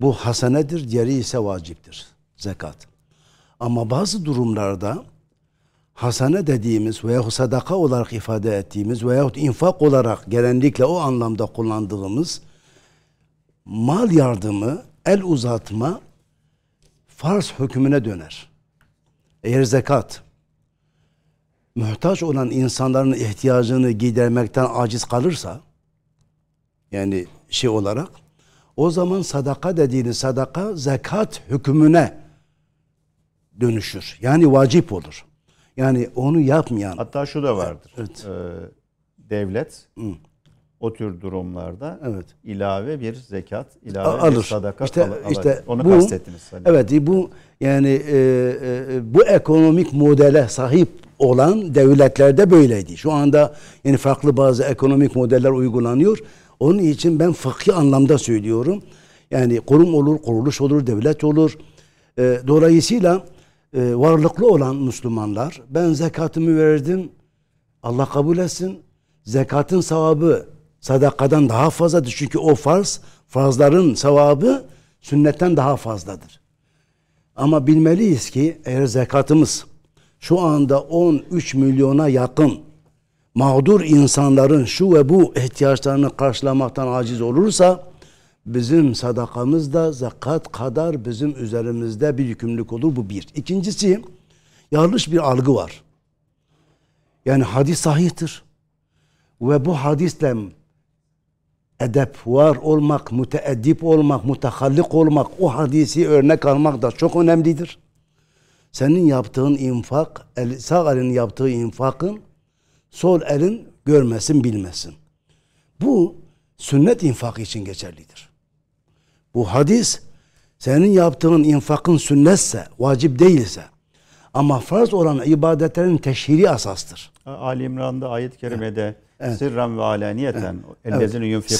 Bu hasenedir, diğeri ise vaciptir zekat. Ama bazı durumlarda hasene dediğimiz veyahut sadaka olarak ifade ettiğimiz veyahut infak olarak genellikle o anlamda kullandığımız mal yardımı, el uzatma farz hükmüne döner. Eğer zekat muhtaç olan insanların ihtiyacını gidermekten aciz kalırsa, yani şey olarak, o zaman sadaka dediğiniz sadaka zekat hükmüne dönüşür. Yani vacip olur. Yani onu yapmayan... Hatta şu da vardır. Evet. Devlet... Hı. O tür durumlarda ilave bir zekat, ilave bir sadaka alır. İşte onu kastettiniz sanırım. Evet, bu yani bu ekonomik modele sahip olan devletlerde böyleydi. Şu anda yani farklı bazı ekonomik modeller uygulanıyor. Onun için ben fıkhi anlamda söylüyorum. Yani kurum olur, kuruluş olur, devlet olur. Dolayısıyla varlıklı olan Müslümanlar, ben zekatımı verdim, Allah kabul etsin. Zekatın sevabı sadakadan daha fazladır. Çünkü o farzların sevabı sünnetten daha fazladır. Ama bilmeliyiz ki eğer zekatımız şu anda 13 milyona yakın mağdur insanların şu ve bu ihtiyaçlarını karşılamaktan aciz olursa, bizim sadakamız da zekat kadar bizim üzerimizde bir yükümlülük olur. Bu bir. İkincisi, yanlış bir algı var. Yani hadis sahihtir. Ve bu hadisle edep var olmak, müteeddip olmak, mütehallik olmak, o hadisi örnek almak da çok önemlidir. Senin yaptığın infak, sağ elin yaptığı infakın sol elin görmesin, bilmesin. Bu sünnet infakı için geçerlidir. Bu hadis senin yaptığın infakın sünnetse, vacip değilse ama farz olan ibadetlerin teşhiri asastır. Ali İmran'da ayet-i kerimede evet. Sırran ve alaniyeten. Evet. Evet.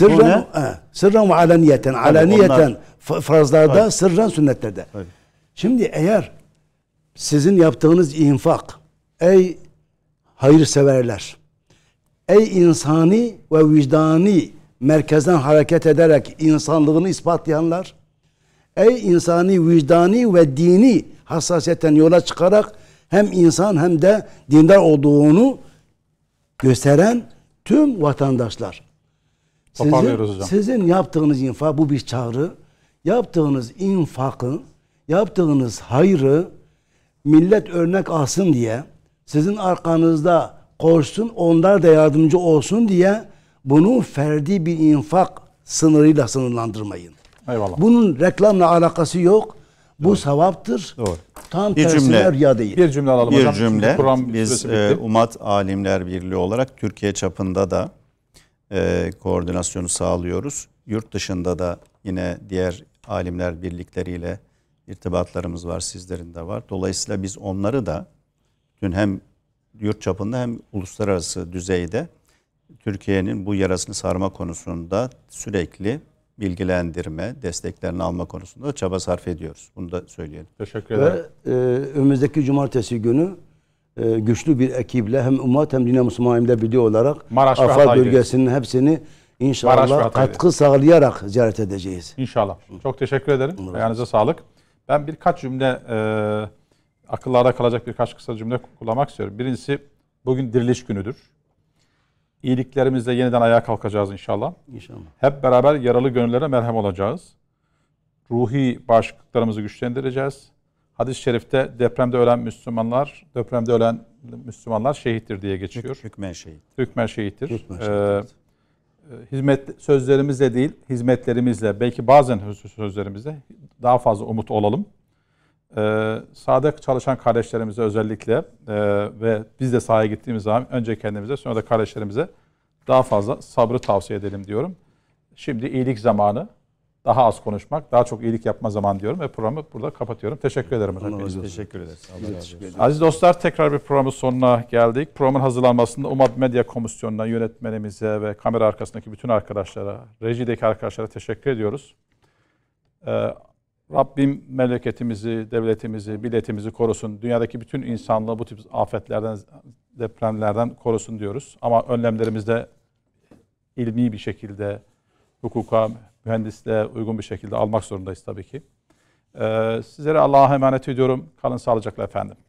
Sırran ve alaniyeten. Alaniyeten farzlarda, evet. Sırran sünnetlerde. Evet. Şimdi eğer sizin yaptığınız infak, ey hayırseverler, ey insani ve vicdani merkezden hareket ederek insanlığını ispatlayanlar, ey insani, vicdani ve dini hassasiyetten yola çıkarak hem insan hem de dindar olduğunu gösteren tüm vatandaşlar. Sizin yaptığınız infak, bu bir çağrı. Yaptığınız infakı, yaptığınız hayrı millet örnek alsın diye, sizin arkanızda koşsun, onlar da yardımcı olsun diye bunu ferdi bir infak sınırıyla sınırlandırmayın. Eyvallah. Bunun reklamla alakası yok. Bu doğru. Sevaptır. Doğru. Tam bir cümle, ya değil. Bir cümle alalım. Bir hocam. Cümle. Biz UMAD Alimler Birliği olarak Türkiye çapında da koordinasyonu sağlıyoruz. Yurt dışında da yine diğer alimler birlikleriyle irtibatlarımız var. Sizlerin de var. Dolayısıyla biz onları da dün hem yurt çapında hem uluslararası düzeyde Türkiye'nin bu yarasını sarma konusunda sürekli bilgilendirme, desteklerini alma konusunda çaba sarf ediyoruz. Bunu da söyleyelim. Teşekkür ederim. Ve önümüzdeki cumartesi günü güçlü bir ekiple hem UMAD hem Dine Müslümanlar Birliği olarak Maraş AFAD bölgesinin hepsini inşallah katkı sağlayarak ziyaret edeceğiz. İnşallah. Çok teşekkür ederim. Ayağınıza sağlık. Ben birkaç cümle, akıllarda kalacak birkaç kısa cümle kullanmak istiyorum. Birincisi, bugün diriliş günüdür. İyiliklerimizle yeniden ayağa kalkacağız inşallah. İnşallah. Hep beraber yaralı gönüllere merhem olacağız. Ruhi bağışıklıklarımızı güçlendireceğiz. Hadis-i şerifte depremde ölen Müslümanlar şehittir diye geçiyor. Hükmen şehittir. Hükmen şehittir. Hizmet sözlerimizle değil, hizmetlerimizle, belki bazen sözlerimizle daha fazla umut olalım. Sadık çalışan kardeşlerimize özellikle ve biz de sahaya gittiğimiz zaman önce kendimize sonra da kardeşlerimize daha fazla sabrı tavsiye edelim diyorum. Şimdi iyilik zamanı, daha az konuşmak, daha çok iyilik yapma zamanı diyorum ve programı burada kapatıyorum. Teşekkür ederim hocam. Teşekkür ederiz. Aziz dostlar, tekrar bir programın sonuna geldik. Programın hazırlanmasında UMAD Medya Komisyonu'na, yönetmenimize ve kamera arkasındaki bütün arkadaşlara, rejideki arkadaşlara teşekkür ediyoruz. Rabbim memleketimizi, devletimizi, milletimizi korusun. Dünyadaki bütün insanlığı bu tip afetlerden, depremlerden korusun diyoruz. Ama önlemlerimizde ilmi bir şekilde, hukuka, mühendisliğe uygun bir şekilde almak zorundayız tabii ki. Sizlere Allah'a emanet ediyorum. Kalın sağlıcakla efendim.